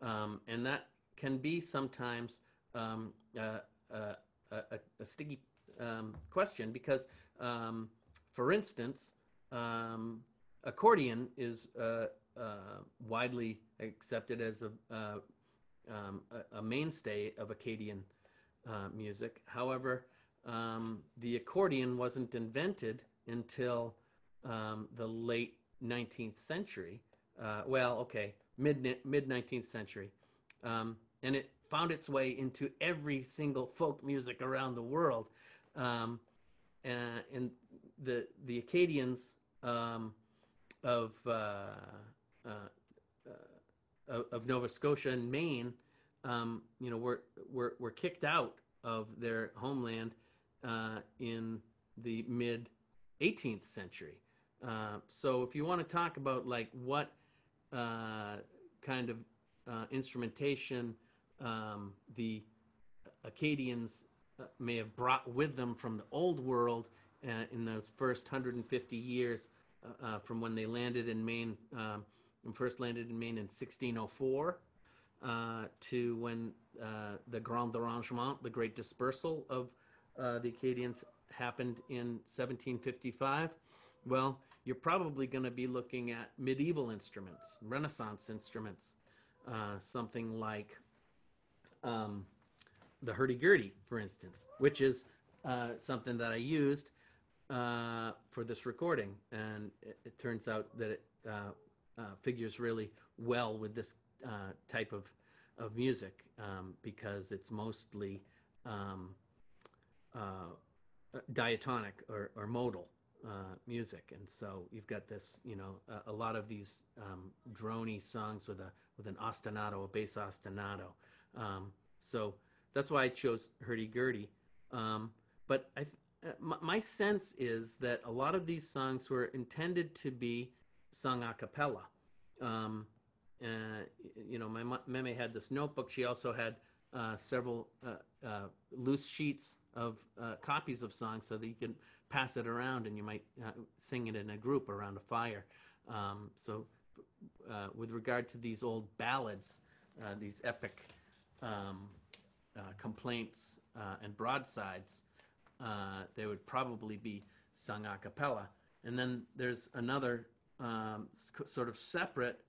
Um, and that can be sometimes um, a, a, a, a sticky um, question because, um, for instance, um, accordion is uh, uh, widely accepted as a, uh, um, a, a mainstay of Acadian uh, music. However, Um, the accordion wasn't invented until um, the late nineteenth century. Uh, well, okay, mid, mid nineteenth century. Um, and it found its way into every single folk music around the world. Um, and, and the, the Acadians um, of, uh, uh, uh, of Nova Scotia and Maine, um, you know, were, were, were kicked out of their homeland Uh, in the mid eighteenth century. Uh, so if you want to talk about like what uh, kind of uh, instrumentation um, the Acadians uh, may have brought with them from the old world uh, in those first one hundred fifty years uh, from when they landed in Maine, um, and first landed in Maine in sixteen oh four uh, to when uh, the Grand Dérangement, the Great Dispersal of Uh, the Acadians happened in seventeen fifty-five, well, you're probably going to be looking at medieval instruments, Renaissance instruments, uh, something like um, the hurdy-gurdy, for instance, which is uh, something that I used uh, for this recording. And it, it turns out that it uh, uh, figures really well with this uh, type of, of music um, because it's mostly um, Uh, diatonic or, or modal uh, music, and so you've got this, you know, a, a lot of these um, drony songs with a with an ostinato, a bass ostinato. Um, so that's why I chose hurdy-gurdy. Um, but I, my, my sense is that a lot of these songs were intended to be sung a cappella. Um, and, you know, my meme had this notebook. She also had uh, several uh, uh, loose sheets of uh, copies of songs so that you can pass it around, and you might uh, sing it in a group around a fire. Um, so uh, with regard to these old ballads, uh, these epic um, uh, complaints uh, and broadsides, uh, they would probably be sung a cappella. And then there's another um, sort of separate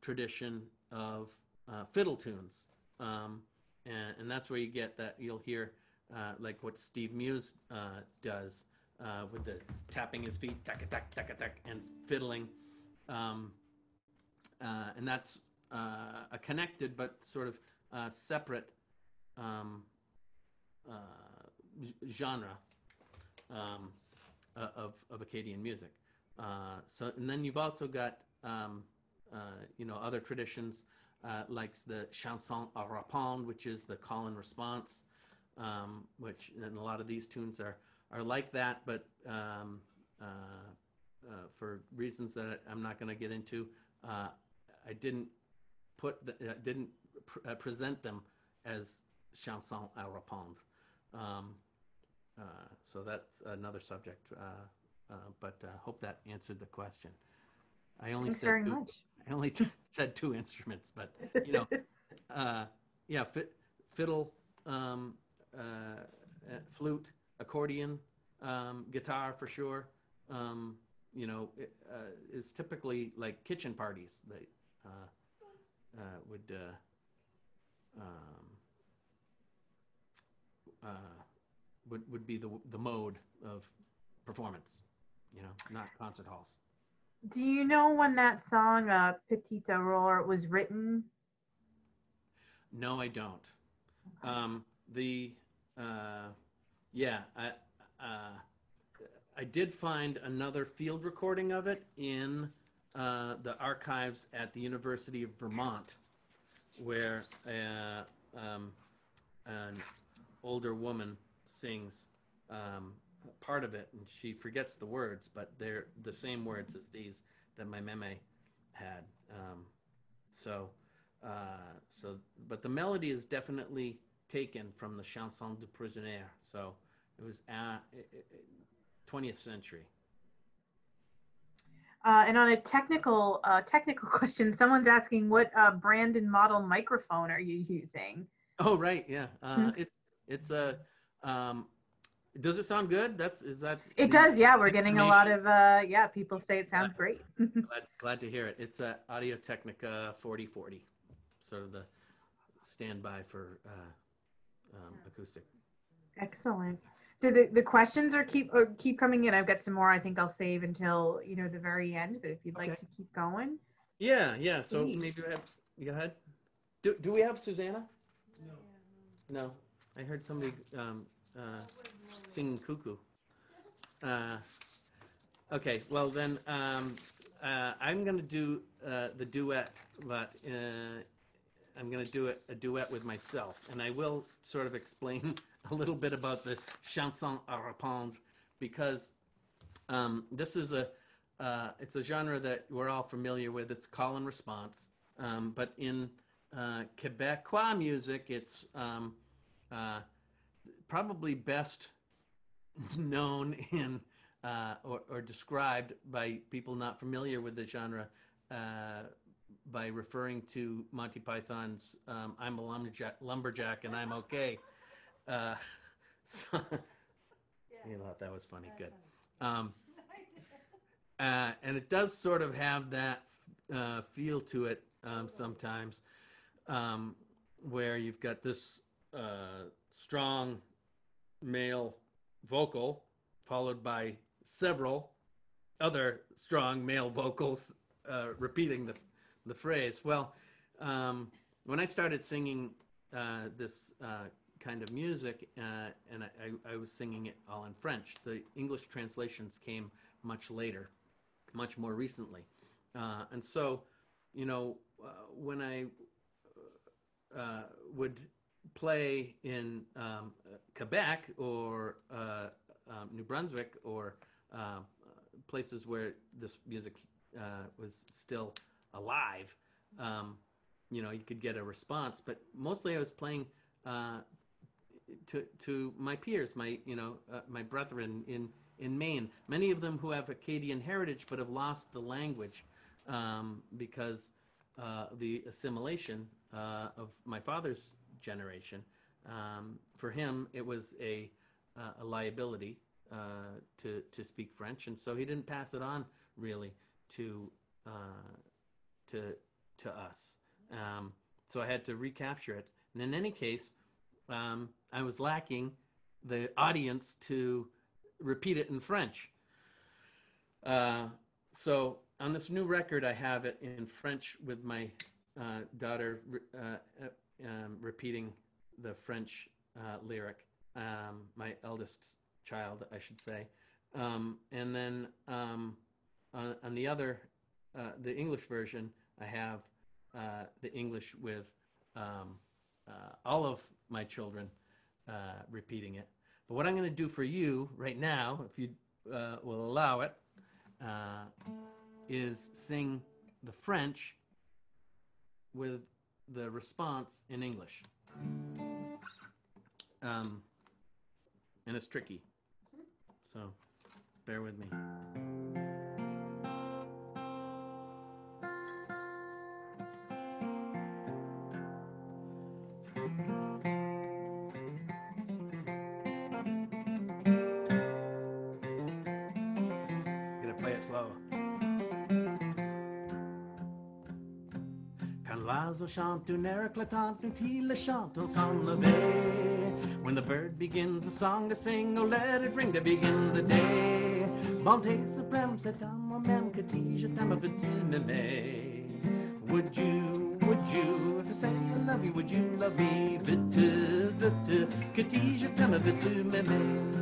tradition of uh, fiddle tunes. Um, and, and that's where you get that, you'll hear uh, like what Steve Muse uh, does uh, with the tapping his feet, tack-a-tack-tack-a-tack, and fiddling. Um, uh, and that's uh, a connected but sort of uh, separate um, uh, genre um, of, of Acadian music. Uh, so, and then you've also got, um, uh, you know, other traditions uh, like the chanson à répondre, which is the call and response, um, which, and a lot of these tunes are, are like that, but um, uh, uh, for reasons that I'm not going to get into, uh, I didn't put, the, uh, didn't pr uh, present them as chanson à répondre. Um, uh, so that's another subject, uh, uh, but I uh, hope that answered the question. I only Thanks said very two, much. I only said two instruments, but you know, uh, yeah, fi fiddle, um, uh, flute, accordion, um, guitar for sure. Um, you know, it, uh, is typically like kitchen parties that uh, uh, would uh, um, uh, would would be the the mode of performance. You know, not concert halls. Do you know when that song, uh, Petit Aurore, was written? No, I don't. Okay. Um, the, uh, yeah, I, uh, I did find another field recording of it in uh, the archives at the University of Vermont, where uh, um, an older woman sings um, part of it, and she forgets the words, but they're the same words as these that my meme had. Um, so, uh, so, but the melody is definitely taken from the Chanson du Prisonnier. So it was uh, twentieth century. Uh, and on a technical uh, technical question, someone's asking what uh, brand and model microphone are you using? Oh, right, yeah, uh, it, it's a. Um, Does it sound good? That's is that it does. Yeah, we're getting a lot of uh, yeah. People say it sounds great. glad, glad to hear it. It's a Audio-Technica forty forty, sort of the standby for uh, um, acoustic. Excellent. So the the questions are keep are keep coming in. I've got some more. I think I'll save until you know the very end. But if you'd okay. like to keep going. Yeah, yeah. So please. Maybe we have. Go ahead. Do do we have Susanna? No. No. I heard somebody. Um, Uh, singing cuckoo. Uh, okay, well then um, uh, I'm going to do uh, the duet, but uh, I'm going to do it, a duet with myself, and I will sort of explain a little bit about the chanson à répondre, because um, this is a uh, it's a genre that we're all familiar with. It's call and response, um, but in uh, Quebecois music, it's um, uh, probably best known in uh, or, or described by people not familiar with the genre uh, by referring to Monty Python's um, I'm a lumberjack, lumberjack and I'm okay. Uh, so, you thought that was funny, good. Um, uh, and it does sort of have that uh, feel to it um, sometimes um, where you've got this uh, strong male vocal followed by several other strong male vocals uh, repeating the, the phrase. Well, um, when I started singing uh, this uh, kind of music, uh, and I, I, I was singing it all in French, the English translations came much later, much more recently. Uh, and so, you know, uh, when I uh, would play in um, Quebec or uh, um, New Brunswick or uh, places where this music uh, was still alive, um, you know, you could get a response. But mostly I was playing uh, to to my peers, my you know uh, my brethren in in Maine, many of them who have Acadian heritage but have lost the language um, because uh, the assimilation uh, of my father's generation. Um, for him, it was a uh, a liability uh, to to speak French, and so he didn't pass it on really to uh, to to us. Um, so I had to recapture it, and in any case. Um, I was lacking the audience to repeat it in French. Uh, so on this new record, I have it in French with my uh, daughter uh, um, repeating the French uh, lyric, um, my eldest child, I should say. Um, and then um, on, on the other, uh, the English version, I have uh, the English with um, Uh, all of my children uh, repeating it. But what I'm going to do for you right now, if you uh, will allow it, uh, is sing the French with the response in English. Um, and it's tricky, so bear with me. Chante une air éclatante, une fille le chante, on s'en levait. When the bird begins a song to sing, oh let it ring to begin the day. Bonté suprême, c'est à moi-même que dis, je t'aime, veux-tu m'aimer? Would you, would you, if I say I love you, would you love me? Veux-tu, veux-tu, que dis, je t'aime, veux-tu m'aimer?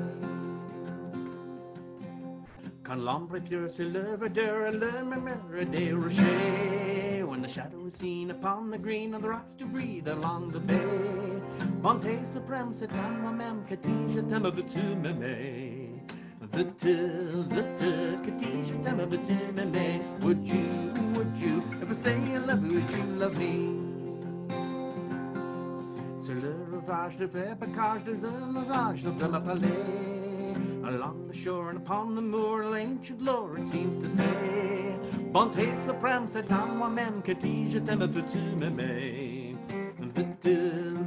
Quand l'ombre pure se lève de la mer des rochers, when the shadow is seen upon the green of the rocks to breathe along the bay. Bonté suprême, c'est à moi-même que dis, je t'aime, veux-tu m'aimer? Veux-tu, veux-tu, que dis, je t'aime, veux-tu m'aimer? Would you, would you, if I say I love you, would you love me? Sur le rivage de Vépacage, des élevages, je veux m'appeler. Along the shore and upon the moor, ancient lore it seems to say, Bonté suprême, c'est à moi-même que dis, je t'aime, veux-tu m'aimer? Veux-tu,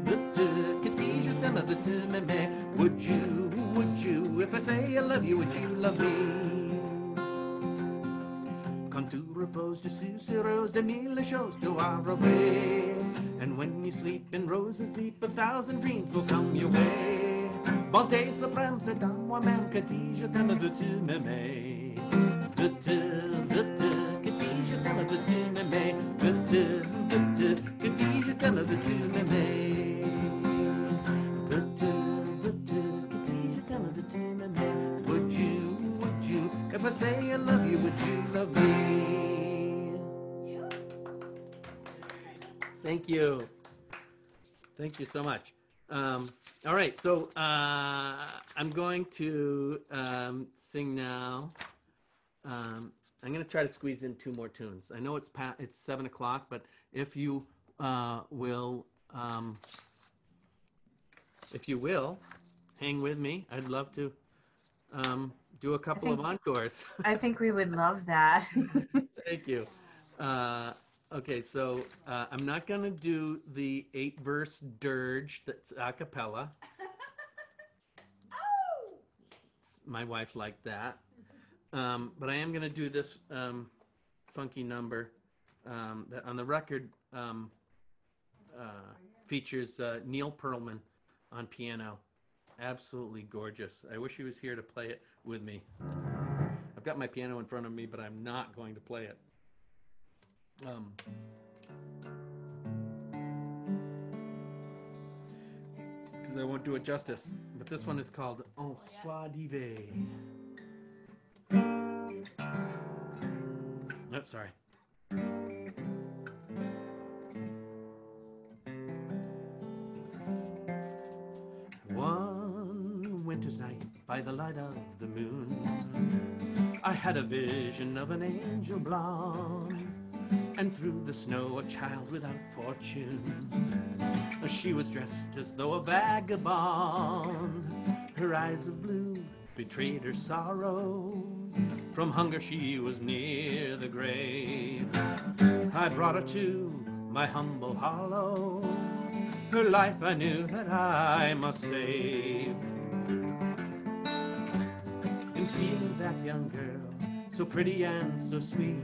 veux-tu, que dis, je t'aime, veux-tu m'aimer? Would you, would you, if I say I love you, would you love me? Quand tu reposes dessus ces roses, de mille choses doivent rêver. And when you sleep in roses deep, a thousand dreams will come your way. Bonté suprême, c'est à moi-même que dis, je t'aime, veux-tu m'aimer? Veux-tu, veux-tu, que dis, je t'aime, veux-tu m'aimer? Veux-tu, veux-tu, que dis, je t'aime, veux-tu m'aimer? Veux-tu, veux-tu, que dis, je t'aime, veux-tu m'aimer? Would you, would you, if I say I love you, would you love me? Thank you. Thank you so much. Um, all right, so uh, I'm going to um, sing now. Um, I'm going to try to squeeze in two more tunes. I know it's pa it's seven o'clock, but if you uh, will, um, if you will, hang with me. I'd love to um, do a couple think, of encores. I think we would love that. Thank you. Uh, Okay, so uh, I'm not going to do the eight-verse dirge that's a cappella. Oh! My wife liked that. Um, but I am going to do this um, funky number um, that on the record um, uh, features uh, Neil Pearlman on piano. Absolutely gorgeous. I wish he was here to play it with me. I've got my piano in front of me, but I'm not going to play it. Um, because I won't do it justice, but this one is called En Soir d'Hiver. Nope, sorry. One winter's night, by the light of the moon, I had a vision of an angel blonde. and through the snow, a child without fortune. She was dressed as though a vagabond. Her eyes of blue betrayed her sorrow. From hunger she was near the grave. I brought her to my humble hollow. Her life I knew that I must save. In seeing that young girl, so pretty and so sweet,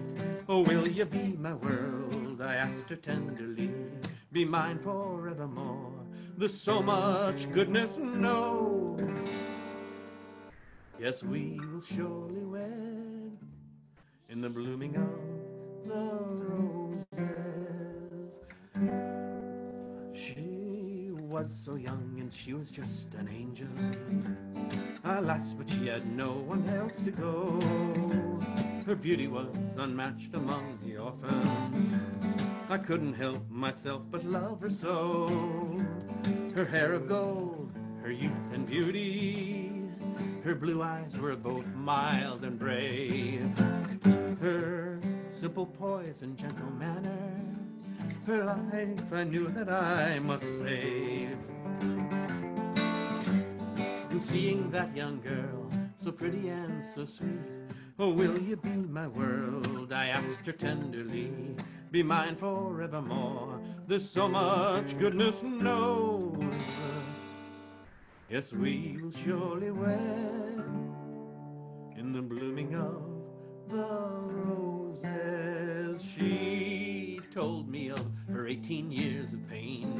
oh, will you be my world? I asked her tenderly. Be mine forevermore. There's so much goodness, no. Yes, we will surely wed in the blooming of the roses. She was so young and she was just an angel. Alas, but she had no one else to go. Her beauty was unmatched among the orphans. I couldn't help myself but love her so. Her hair of gold, her youth and beauty, her blue eyes were both mild and brave. Her simple poise and gentle manner, her life I knew that I must save. And seeing that young girl, so pretty and so sweet, oh, will you be my world? I asked her tenderly. Be mine forevermore. There's so much goodness knows. Yes, we will surely wed in the blooming of the roses. She told me of her eighteen years of pain.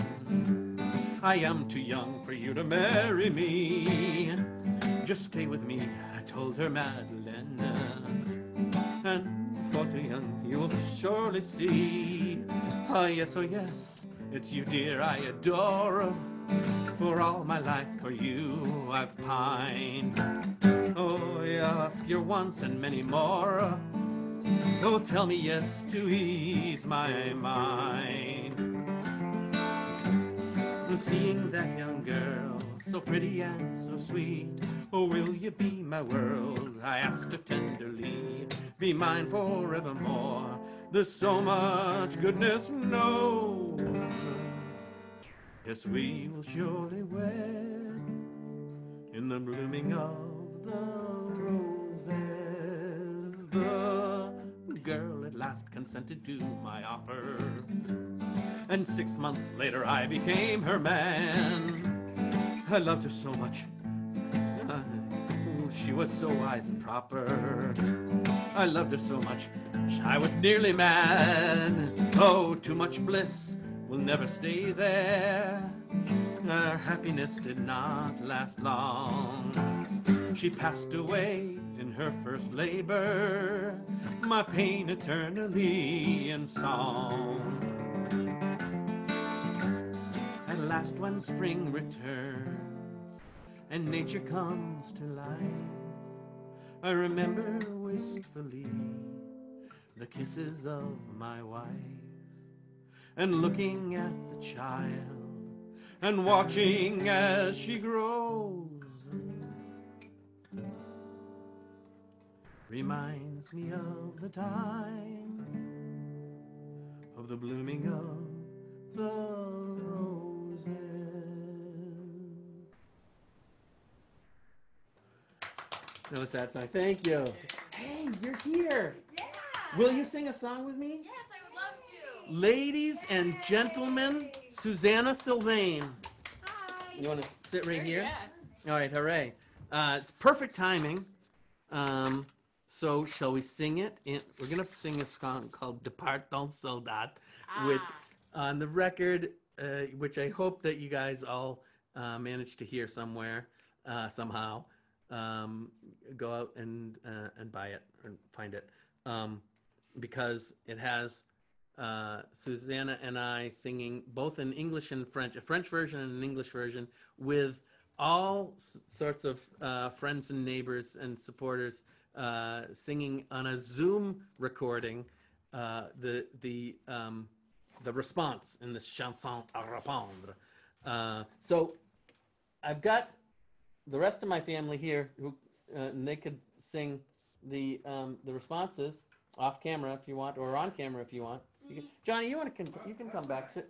I am too young for you to marry me. Just stay with me, I told her, Madeleine. And for too young, you'll surely see. Oh yes, oh yes, it's you, dear, I adore. For all my life, for you, I've pined. Oh, I ask your once and many more. Oh, tell me yes to ease my mind. And seeing that young girl, so pretty and so sweet, oh, will you be my world? I asked her tenderly. Be mine forevermore. There's so much goodness knows. Yes, we will surely wed in the blooming of the roses. The girl at last consented to my offer, and six months later I became her man. I loved her so much. She was so wise and proper. I loved her so much, I was nearly mad. Oh, too much bliss will never stay there. Our happiness did not last long. She passed away in her first labor, my pain eternally in song. At last when spring returned, and nature comes to life, I remember wistfully the kisses of my wife, and looking at the child, and watching as she grows, reminds me of the time of the blooming of the roses. No, it's that song. Thank you. Hey, you're here. Yeah. Will you sing a song with me? Yes, I would love to. Ladies Yay. and gentlemen, Susanna Sylvain. Hi. You want to sit right here? Yeah. All right, hooray. Uh, it's perfect timing. Um, so shall we sing it? In, we're going to sing a song called Depart Dans Soldat, ah. which on the record, uh, which I hope that you guys all uh, managed to hear somewhere, uh, somehow. Um, go out and uh, and buy it or find it, um, because it has uh, Susanna and I singing both in English and French, a French version and an English version, with all sorts of uh, friends and neighbors and supporters uh, singing on a Zoom recording uh, the the um, the response in this chanson à répondre. Uh, so I've got the rest of my family here, who uh, and they could sing the um, the responses off camera if you want, or on camera if you want. You can, Johnny, you want to? You can come back. Sit,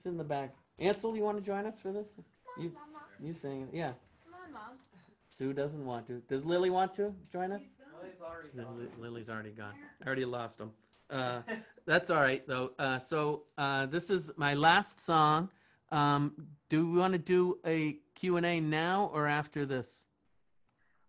sit in the back. Ansel, you want to join us for this? You, you sing it. Yeah. Come on, Mom. Sue doesn't want to. Does Lily want to join us? Lily's already gone. Lily's already gone. I already lost him. Uh, that's all right though. Uh, so uh, this is my last song. Um, do we want to do a Q and A now or after this?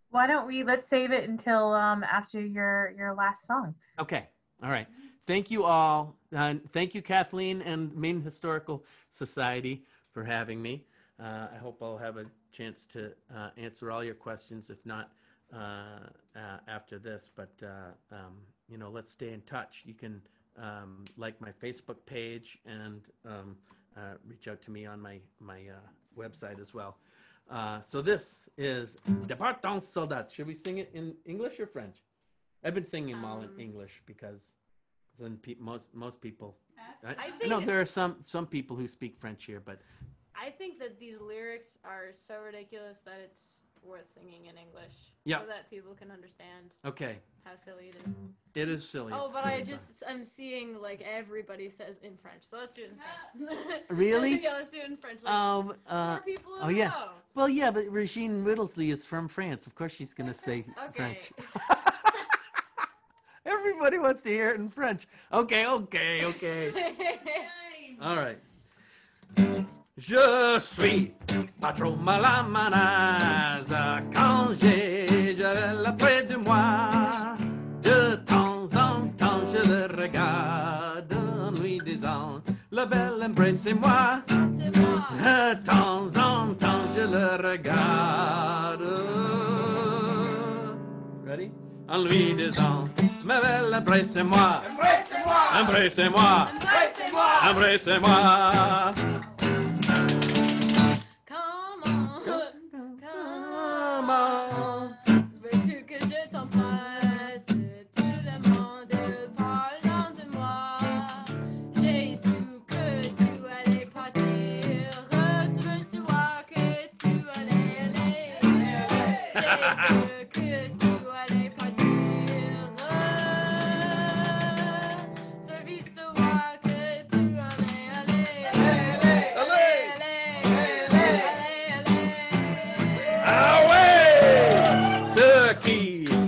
Why don't we, let's save it until um, after your, your last song. Okay. All right. Thank you all. Uh, thank you, Kathleen and Maine Historical Society for having me. Uh, I hope I'll have a chance to uh, answer all your questions, if not uh, uh, after this, but uh, um, you know, let's stay in touch. You can um, like my Facebook page and um, uh, reach out to me on my, my uh, website as well. Uh, so this is Departons Soldats. Should we sing it in English or French? I've been singing them all um, in English because then pe most most people. I, I, think I know there are some some people who speak French here, but I think that these lyrics are so ridiculous that it's worth singing in English, yep, so that people can understand. Okay. How silly it is. It is silly. Oh, it's but silly I just song. I'm seeing like everybody says in French, so let's do it in French. Really? Yeah, let's do it in French. Like, um, uh, more people oh yeah. Know. Well, yeah, but Regine Riddelsley is from France. Of course, she's gonna say French. Everybody wants to hear it in French. Okay, okay, okay. All right. Je suis pas trop mal à ma naze quand j'ai je l'ai près de moi. De temps en temps, je le regarde en lui disant, la belle, embrassez-moi. De temps en temps, je le regarde. Ready? En lui disant, ma belle, embrassez-moi. Embrassez-moi. Embrassez-moi. Embrassez-moi. Embrassez-moi. Veux-tu que je t'embrasse? Tu demandes parlant de moi. J'ai su que tu allais partir. Reçu toi que tu allais aller. J'ai su que tu allais partir. Service toi que tu allais aller. Allez, allez, allez, allez, allez.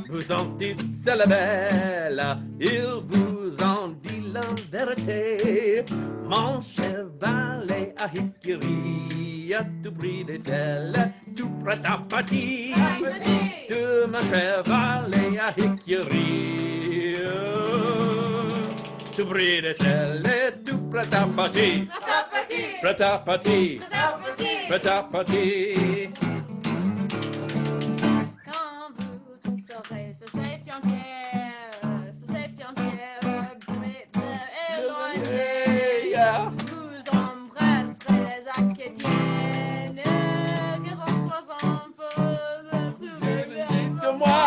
Vous en dites, c'est la belle, il vous en dit la vérité. Mon chevalet à Hickory, à tout prix des ailes, tout prêt à partir. De mon chevalet à Hickory, tout prix des ailes, tout prêt à partir. Prêt à partir, prêt à partir. So say if you're here, so say if you're here, but the airline vous embrasserez les Acadiennes, qu'elles en soient en feu, dites-moi,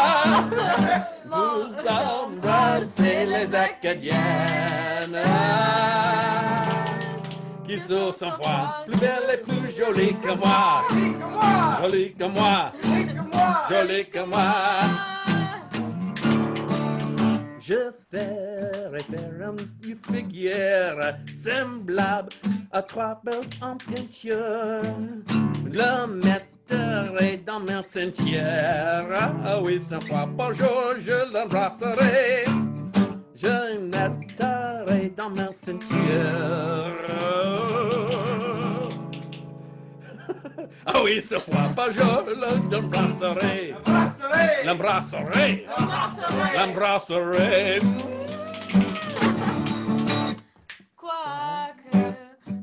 vous embrassez les Acadiennes, qui sont sans foi, plus belles et plus jolies que moi, jolies que moi, jolies que moi. Je ferai faire une figure semblable à trois belles en peinture. Le mettrai dans mon cimetière. Ah oui, cent fois par jour, je l'embrasserai. Je le mettrai dans mon cimetière. Ah oui, cent fois par jour, je l'embrasserai. L'embrasserai, l'embrasserai. Quoique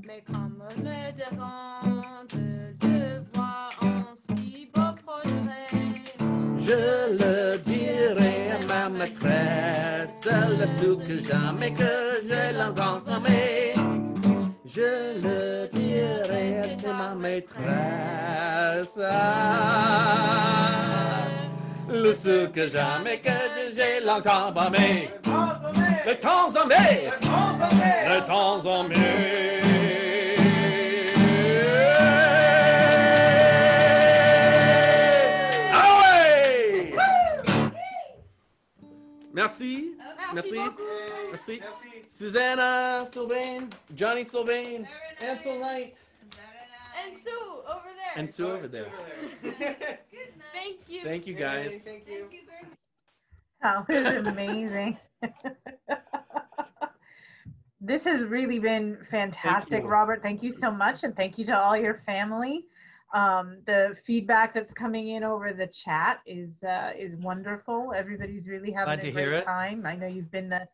mes camarades me dérangent, je vois un si beau portrait. Je le dirai à ma maîtresse, le sou que jamais que je l'enfermerai. Je le dirai à ma maîtresse. Le sou que jamais que j'ai longtemps aimé. Le temps aimé. Le temps aimé. Ah ouais! Merci. Merci. Merci. Merci. Merci. Merci. Susanna Sylvain, Johnny Sylvain, Ansel Knight. And Sue over there. And Sue over there. Good night. Thank you. Thank you guys. Thank you. Thank you very much. That was amazing. This has really been fantastic, thank Robert. Thank you so much. And thank you to all your family. Um, the feedback that's coming in over the chat is uh, is wonderful. Everybody's really having Glad a great time. I know you've been the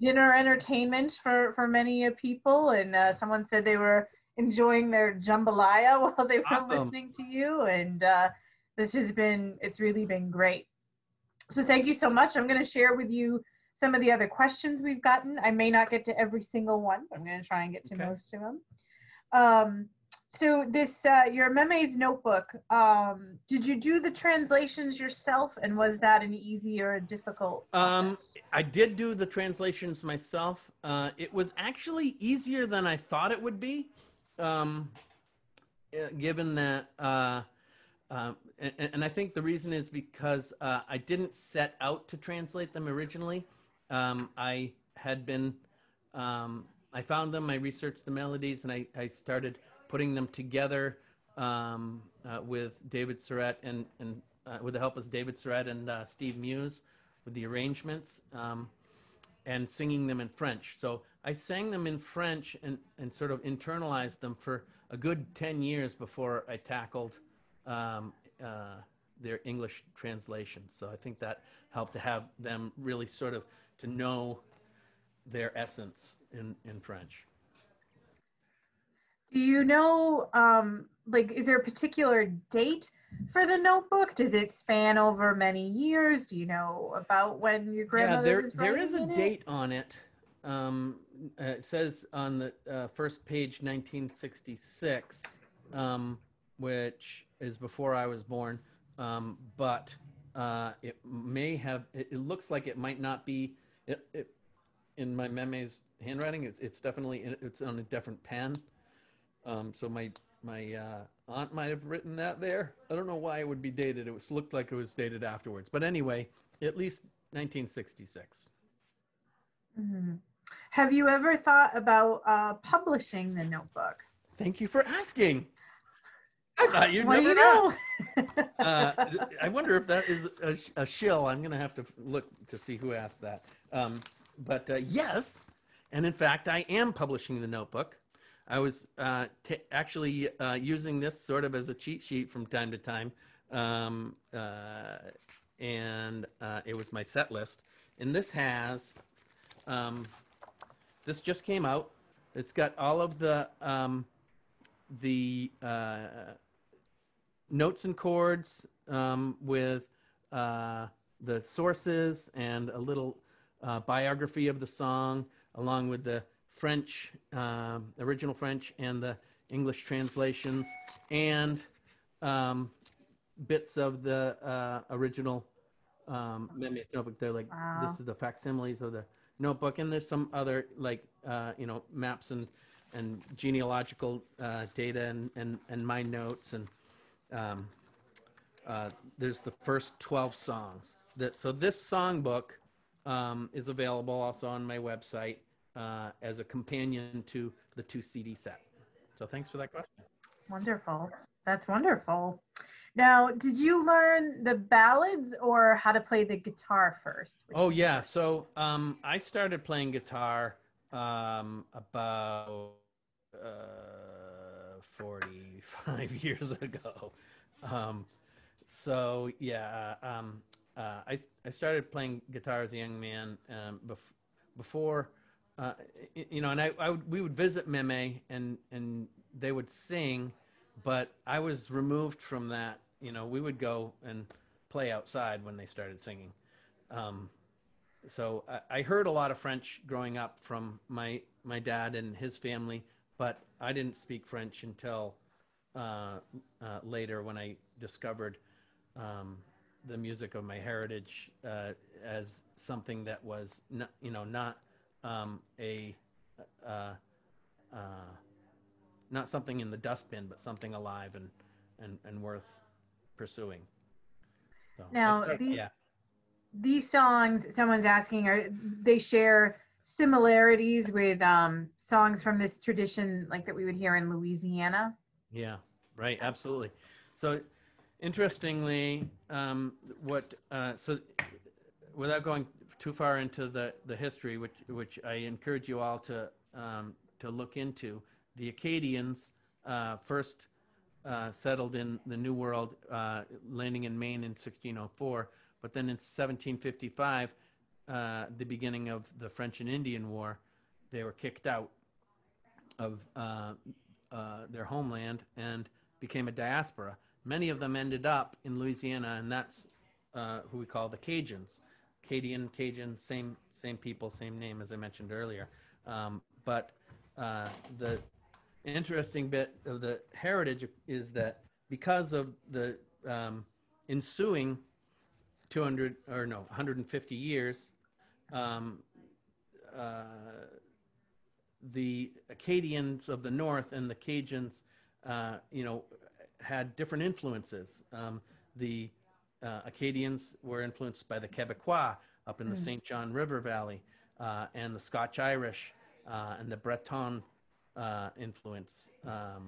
dinner entertainment for, for many uh, people. And uh, someone said they were enjoying their jambalaya while they were awesome. listening to you. And uh, this has been, it's really been great. So thank you so much. I'm going to share with you some of the other questions we've gotten. I may not get to every single one, but I'm going to try and get to okay. most of them. Um, so this, uh, your Mémère's notebook, um, did you do the translations yourself, and was that an easy or a difficult process? Um, I did do the translations myself. Uh, it was actually easier than I thought it would be, um, given that, uh, Um, and, and I think the reason is because uh, I didn't set out to translate them originally. Um, I had been, um, I found them, I researched the melodies, and I, I started putting them together um, uh, with David Surette and, and uh, with the help of David Surette and uh, Steve Muse with the arrangements um, and singing them in French. So I sang them in French and, and sort of internalized them for a good ten years before I tackled um uh their English translations. So I think that helped to have them really sort of to know their essence in in French. Do you know um like is there a particular date for the notebook? Does it span over many years? Do you know about when your grandmother yeah, there, was writing there is a it? date on it. Um uh, it says on the uh, first page nineteen sixty-six, um which is before I was born, um, but uh, it may have, it, it looks like it might not be, it, it, in my Mémère's handwriting, it's, it's definitely, it's on a different pen. Um, so my my uh, aunt might have written that there. I don't know why it would be dated. It was, looked like it was dated afterwards. But anyway, at least nineteen sixty-six. Mm-hmm. Have you ever thought about uh, publishing the notebook? Thank you for asking. I thought you'd what never do you know. know. uh, I wonder if that is a, a shill. I'm going to have to look to see who asked that. Um, but uh, yes, and in fact, I am publishing the notebook. I was uh, t actually uh, using this sort of as a cheat sheet from time to time. Um, uh, and uh, it was my set list. And this has, um, this just came out. It's got all of the, um, the, uh, notes and chords um, with uh, the sources and a little uh, biography of the song, along with the French, uh, original French and the English translations, and um, bits of the uh, original um, Mémère's notebook. They're like, wow. This is the facsimiles of the notebook. And there's some other like, uh, you know, maps and, and genealogical uh, data and, and, and my notes. And Um, uh, there's the first twelve songs. That, so this songbook um, is available also on my website uh, as a companion to the two C D set. So thanks for that question. Wonderful. That's wonderful. Now, did you learn the ballads or how to play the guitar first? Oh, yeah. So um, I started playing guitar um, about... Uh, forty-five years ago. Um, so yeah, um, uh, I, I started playing guitar as a young man um, bef before, uh, you know, and I, I would, we would visit Mémère and, and they would sing, but I was removed from that. You know, we would go and play outside when they started singing. Um, so I, I heard a lot of French growing up from my, my dad and his family, but I didn't speak French until uh, uh, later when I discovered um, the music of my heritage uh, as something that was, not, you know, not um, a, uh, uh, not something in the dustbin, but something alive and and, and worth pursuing. So now, started, these, yeah. these songs, someone's asking, are they share similarities with um, songs from this tradition, like that we would hear in Louisiana. Yeah, right, absolutely. So interestingly, um, what, uh, so without going too far into the, the history, which, which I encourage you all to, um, to look into, the Acadians uh, first uh, settled in the New World, uh, landing in Maine in sixteen oh four, but then in seventeen fifty-five, Uh, the beginning of the French and Indian War, they were kicked out of uh, uh, their homeland and became a diaspora. Many of them ended up in Louisiana, and that's uh, who we call the Cajuns. Acadian, Cajun, same same people, same name as I mentioned earlier. Um, but uh, the interesting bit of the heritage is that because of the um, ensuing two hundred or no, one hundred fifty years, Um, uh, the Acadians of the North and the Cajuns, uh, you know, had different influences. Um, the uh, Acadians were influenced by the Quebecois up in the mm. Saint John River Valley, uh, and the Scotch-Irish uh, and the Breton uh, influence. Um,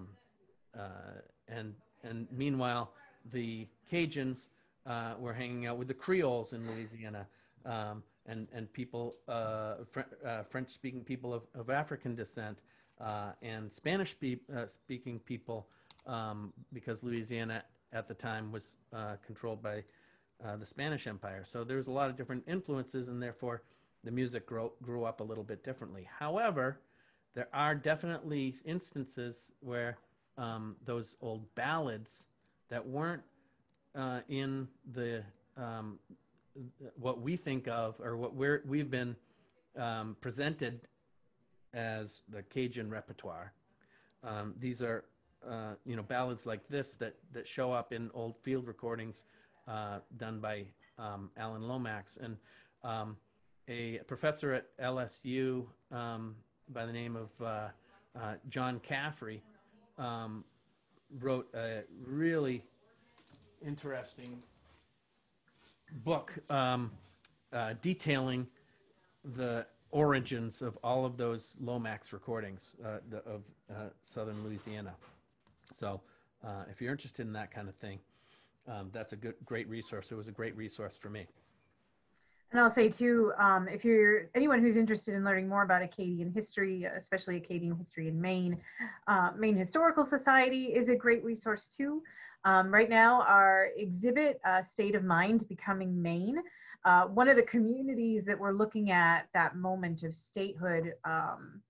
uh, and and meanwhile, the Cajuns uh, were hanging out with the Creoles in Louisiana. Um, and, and people, uh, Fr uh, French-speaking people of, of African descent, uh, and Spanish-speaking pe uh, people, um, because Louisiana at the time was uh, controlled by uh, the Spanish Empire. So there was a lot of different influences, and therefore the music grow grew up a little bit differently. However, there are definitely instances where um, those old ballads that weren't uh, in the um, what we think of, or what we're, we've been um, presented as the Cajun repertoire. Um, these are, uh, you know, ballads like this that, that show up in old field recordings uh, done by um, Alan Lomax. And um, a professor at L S U um, by the name of uh, uh, John Caffrey um, wrote a really interesting book um, uh, detailing the origins of all of those Lomax recordings uh, the, of uh, Southern Louisiana. So uh, if you're interested in that kind of thing, um, that's a good, great resource. It was a great resource for me. And I'll say too, um, if you're anyone who's interested in learning more about Acadian history, especially Acadian history in Maine, uh, Maine Historical Society is a great resource too. Um, right now, our exhibit, uh, State of Mind, Becoming Maine, uh, one of the communities that we're looking at that moment of statehood um,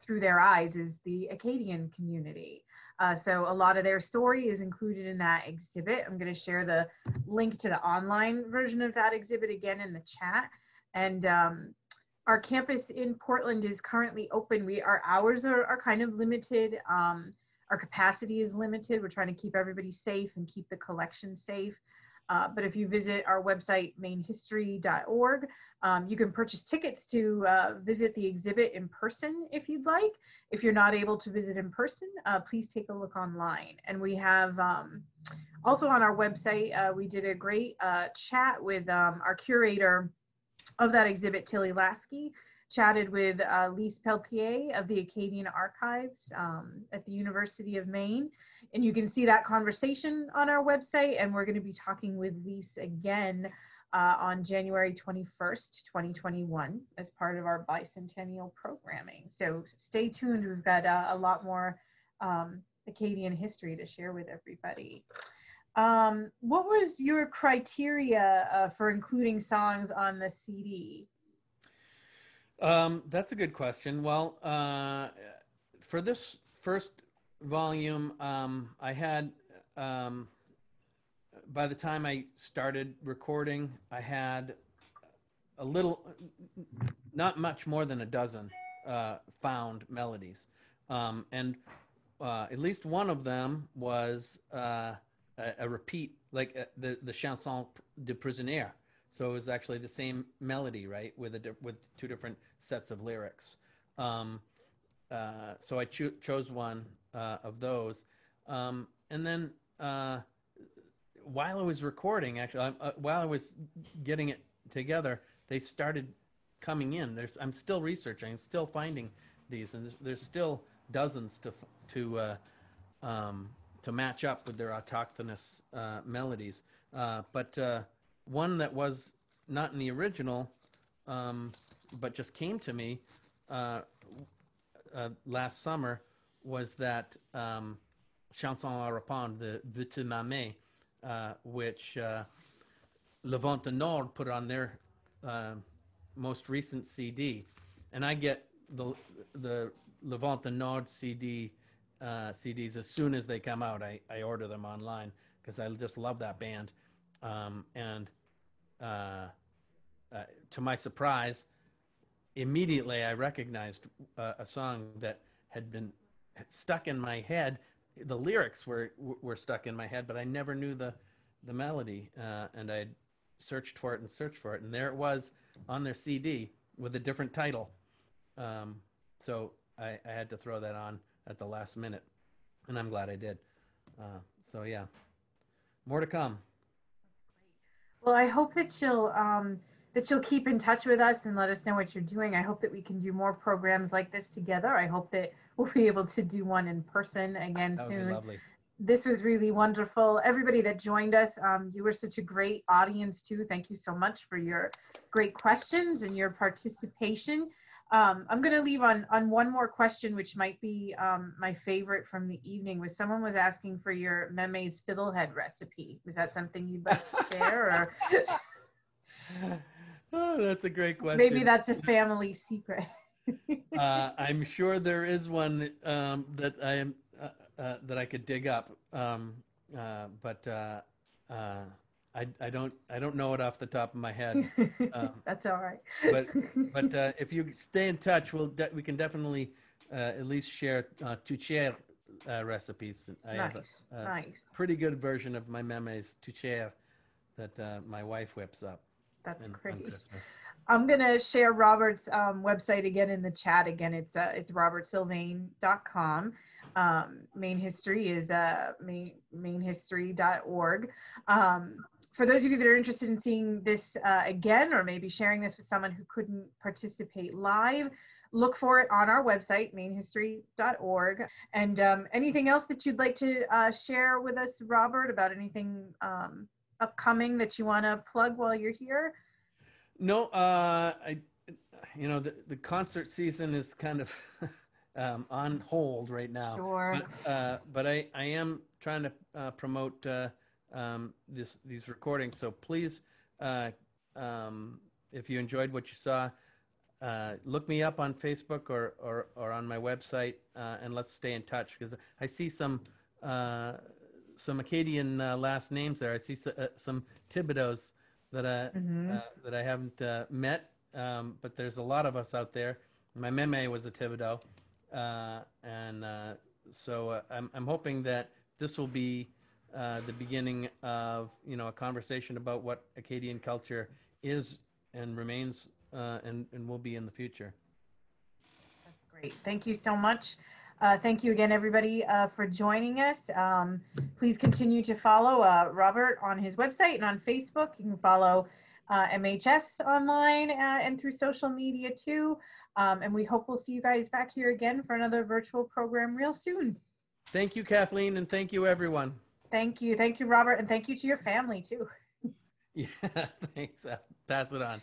through their eyes is the Acadian community. Uh, so a lot of their story is included in that exhibit. I'm going to share the link to the online version of that exhibit again in the chat. And um, our campus in Portland is currently open. We, our hours are, are kind of limited. Um, Our capacity is limited. We're trying to keep everybody safe and keep the collection safe. Uh, but if you visit our website, main history dot org, um, you can purchase tickets to uh, visit the exhibit in person if you'd like. If you're not able to visit in person, uh, please take a look online. And we have um, also on our website, uh, we did a great uh, chat with um, our curator of that exhibit, Tilly Lasky. Chatted with uh, Lise Peltier of the Acadian Archives um, at the University of Maine. And you can see that conversation on our website. And we're going to be talking with Lise again uh, on January twenty-first, twenty twenty-one, as part of our bicentennial programming. So stay tuned. We've got uh, a lot more um, Acadian history to share with everybody. Um, what was your criteria uh, for including songs on the C D? Um, that's a good question. Well, uh, for this first volume, um, I had, um, by the time I started recording, I had a little, not much more than a dozen uh, found melodies. Um, and uh, at least one of them was uh, a, a repeat, like uh, the, the Chanson de Prisonnier. So it was actually the same melody, right, with a with two different sets of lyrics. Um, uh, so I cho chose one uh, of those, um, and then uh, while I was recording, actually, uh, while I was getting it together, they started coming in. There's, I'm still researching, I'm still finding these, and there's, there's still dozens to to uh, um, to match up with their autochthonous uh, melodies. Uh, but uh, one that was not in the original, um, but just came to me uh, uh, last summer, was that um, Chanson à Répandre, the Veux-tu m'aimer, uh, which uh, Le Vent du Nord put on their uh, most recent C D. And I get the the Le Vent du Nord C D, uh, C Ds as soon as they come out. I, I order them online because I just love that band. Um, and uh, uh, to my surprise, immediately I recognized uh, a song that had been stuck in my head. The lyrics were were stuck in my head, but I never knew the the melody. Uh, and I searched for it and searched for it, and there it was on their C D with a different title. Um, so I, I had to throw that on at the last minute, and I'm glad I did. Uh, so yeah, more to come. Well, I hope that you'll um, that you'll keep in touch with us and let us know what you're doing. I hope that we can do more programs like this together. I hope that we'll be able to do one in person again that soon. Would be lovely. This was really wonderful. Everybody that joined us, um, you were such a great audience too. Thank you so much for your great questions and your participation. Um, I'm going to leave on, on one more question, which might be um, my favorite from the evening, was someone was asking for your Mémé's fiddlehead recipe. Was that something you'd like to share? Or... Oh, that's a great question. Maybe that's a family secret. uh, I'm sure there is one um, that I am uh, uh, that I could dig up, um, uh, but uh, uh, I, I don't I don't know it off the top of my head. Um, That's all right. but but uh, if you stay in touch, we'll de we can definitely uh, at least share uh, tourtière uh, recipes. I nice, have a, a nice. Pretty good version of my Mémé's tourtière that uh, my wife whips up. That's in, great. I'm going to share Robert's um, website again in the chat. Again, it's uh, it's robert sylvain dot com. Um, Maine History is uh, main history dot org. Um, for those of you that are interested in seeing this uh, again, or maybe sharing this with someone who couldn't participate live, look for it on our website, main history dot org. And um, anything else that you'd like to uh, share with us, Robert, about anything um, upcoming that you want to plug while you're here? No, uh, I, you know, the, the concert season is kind of um, on hold right now. Sure. But, uh, but I, I am trying to uh, promote uh, um, this these recordings. So please, uh, um, if you enjoyed what you saw, uh, look me up on Facebook or or, or on my website, uh, and let's stay in touch, because I see some uh, some Acadian uh, last names there. I see so, uh, some Thibodeaus that I, mm-hmm. uh, that I haven't uh, met, um, but there's a lot of us out there. My Mémé was a Thibodeau, uh, and uh, so uh, I'm, I'm hoping that this will be uh, the beginning of, you know, a conversation about what Acadian culture is and remains uh, and, and will be in the future. That's great. Thank you so much. Uh, thank you again, everybody, uh, for joining us. Um, please continue to follow uh, Robert on his website and on Facebook. You can follow uh, M H S online uh, and through social media too. Um, and we hope we'll see you guys back here again for another virtual program real soon. Thank you, Kathleen, and thank you, everyone. Thank you. Thank you, Robert, and thank you to your family too. Yeah, thanks. Uh, pass it on.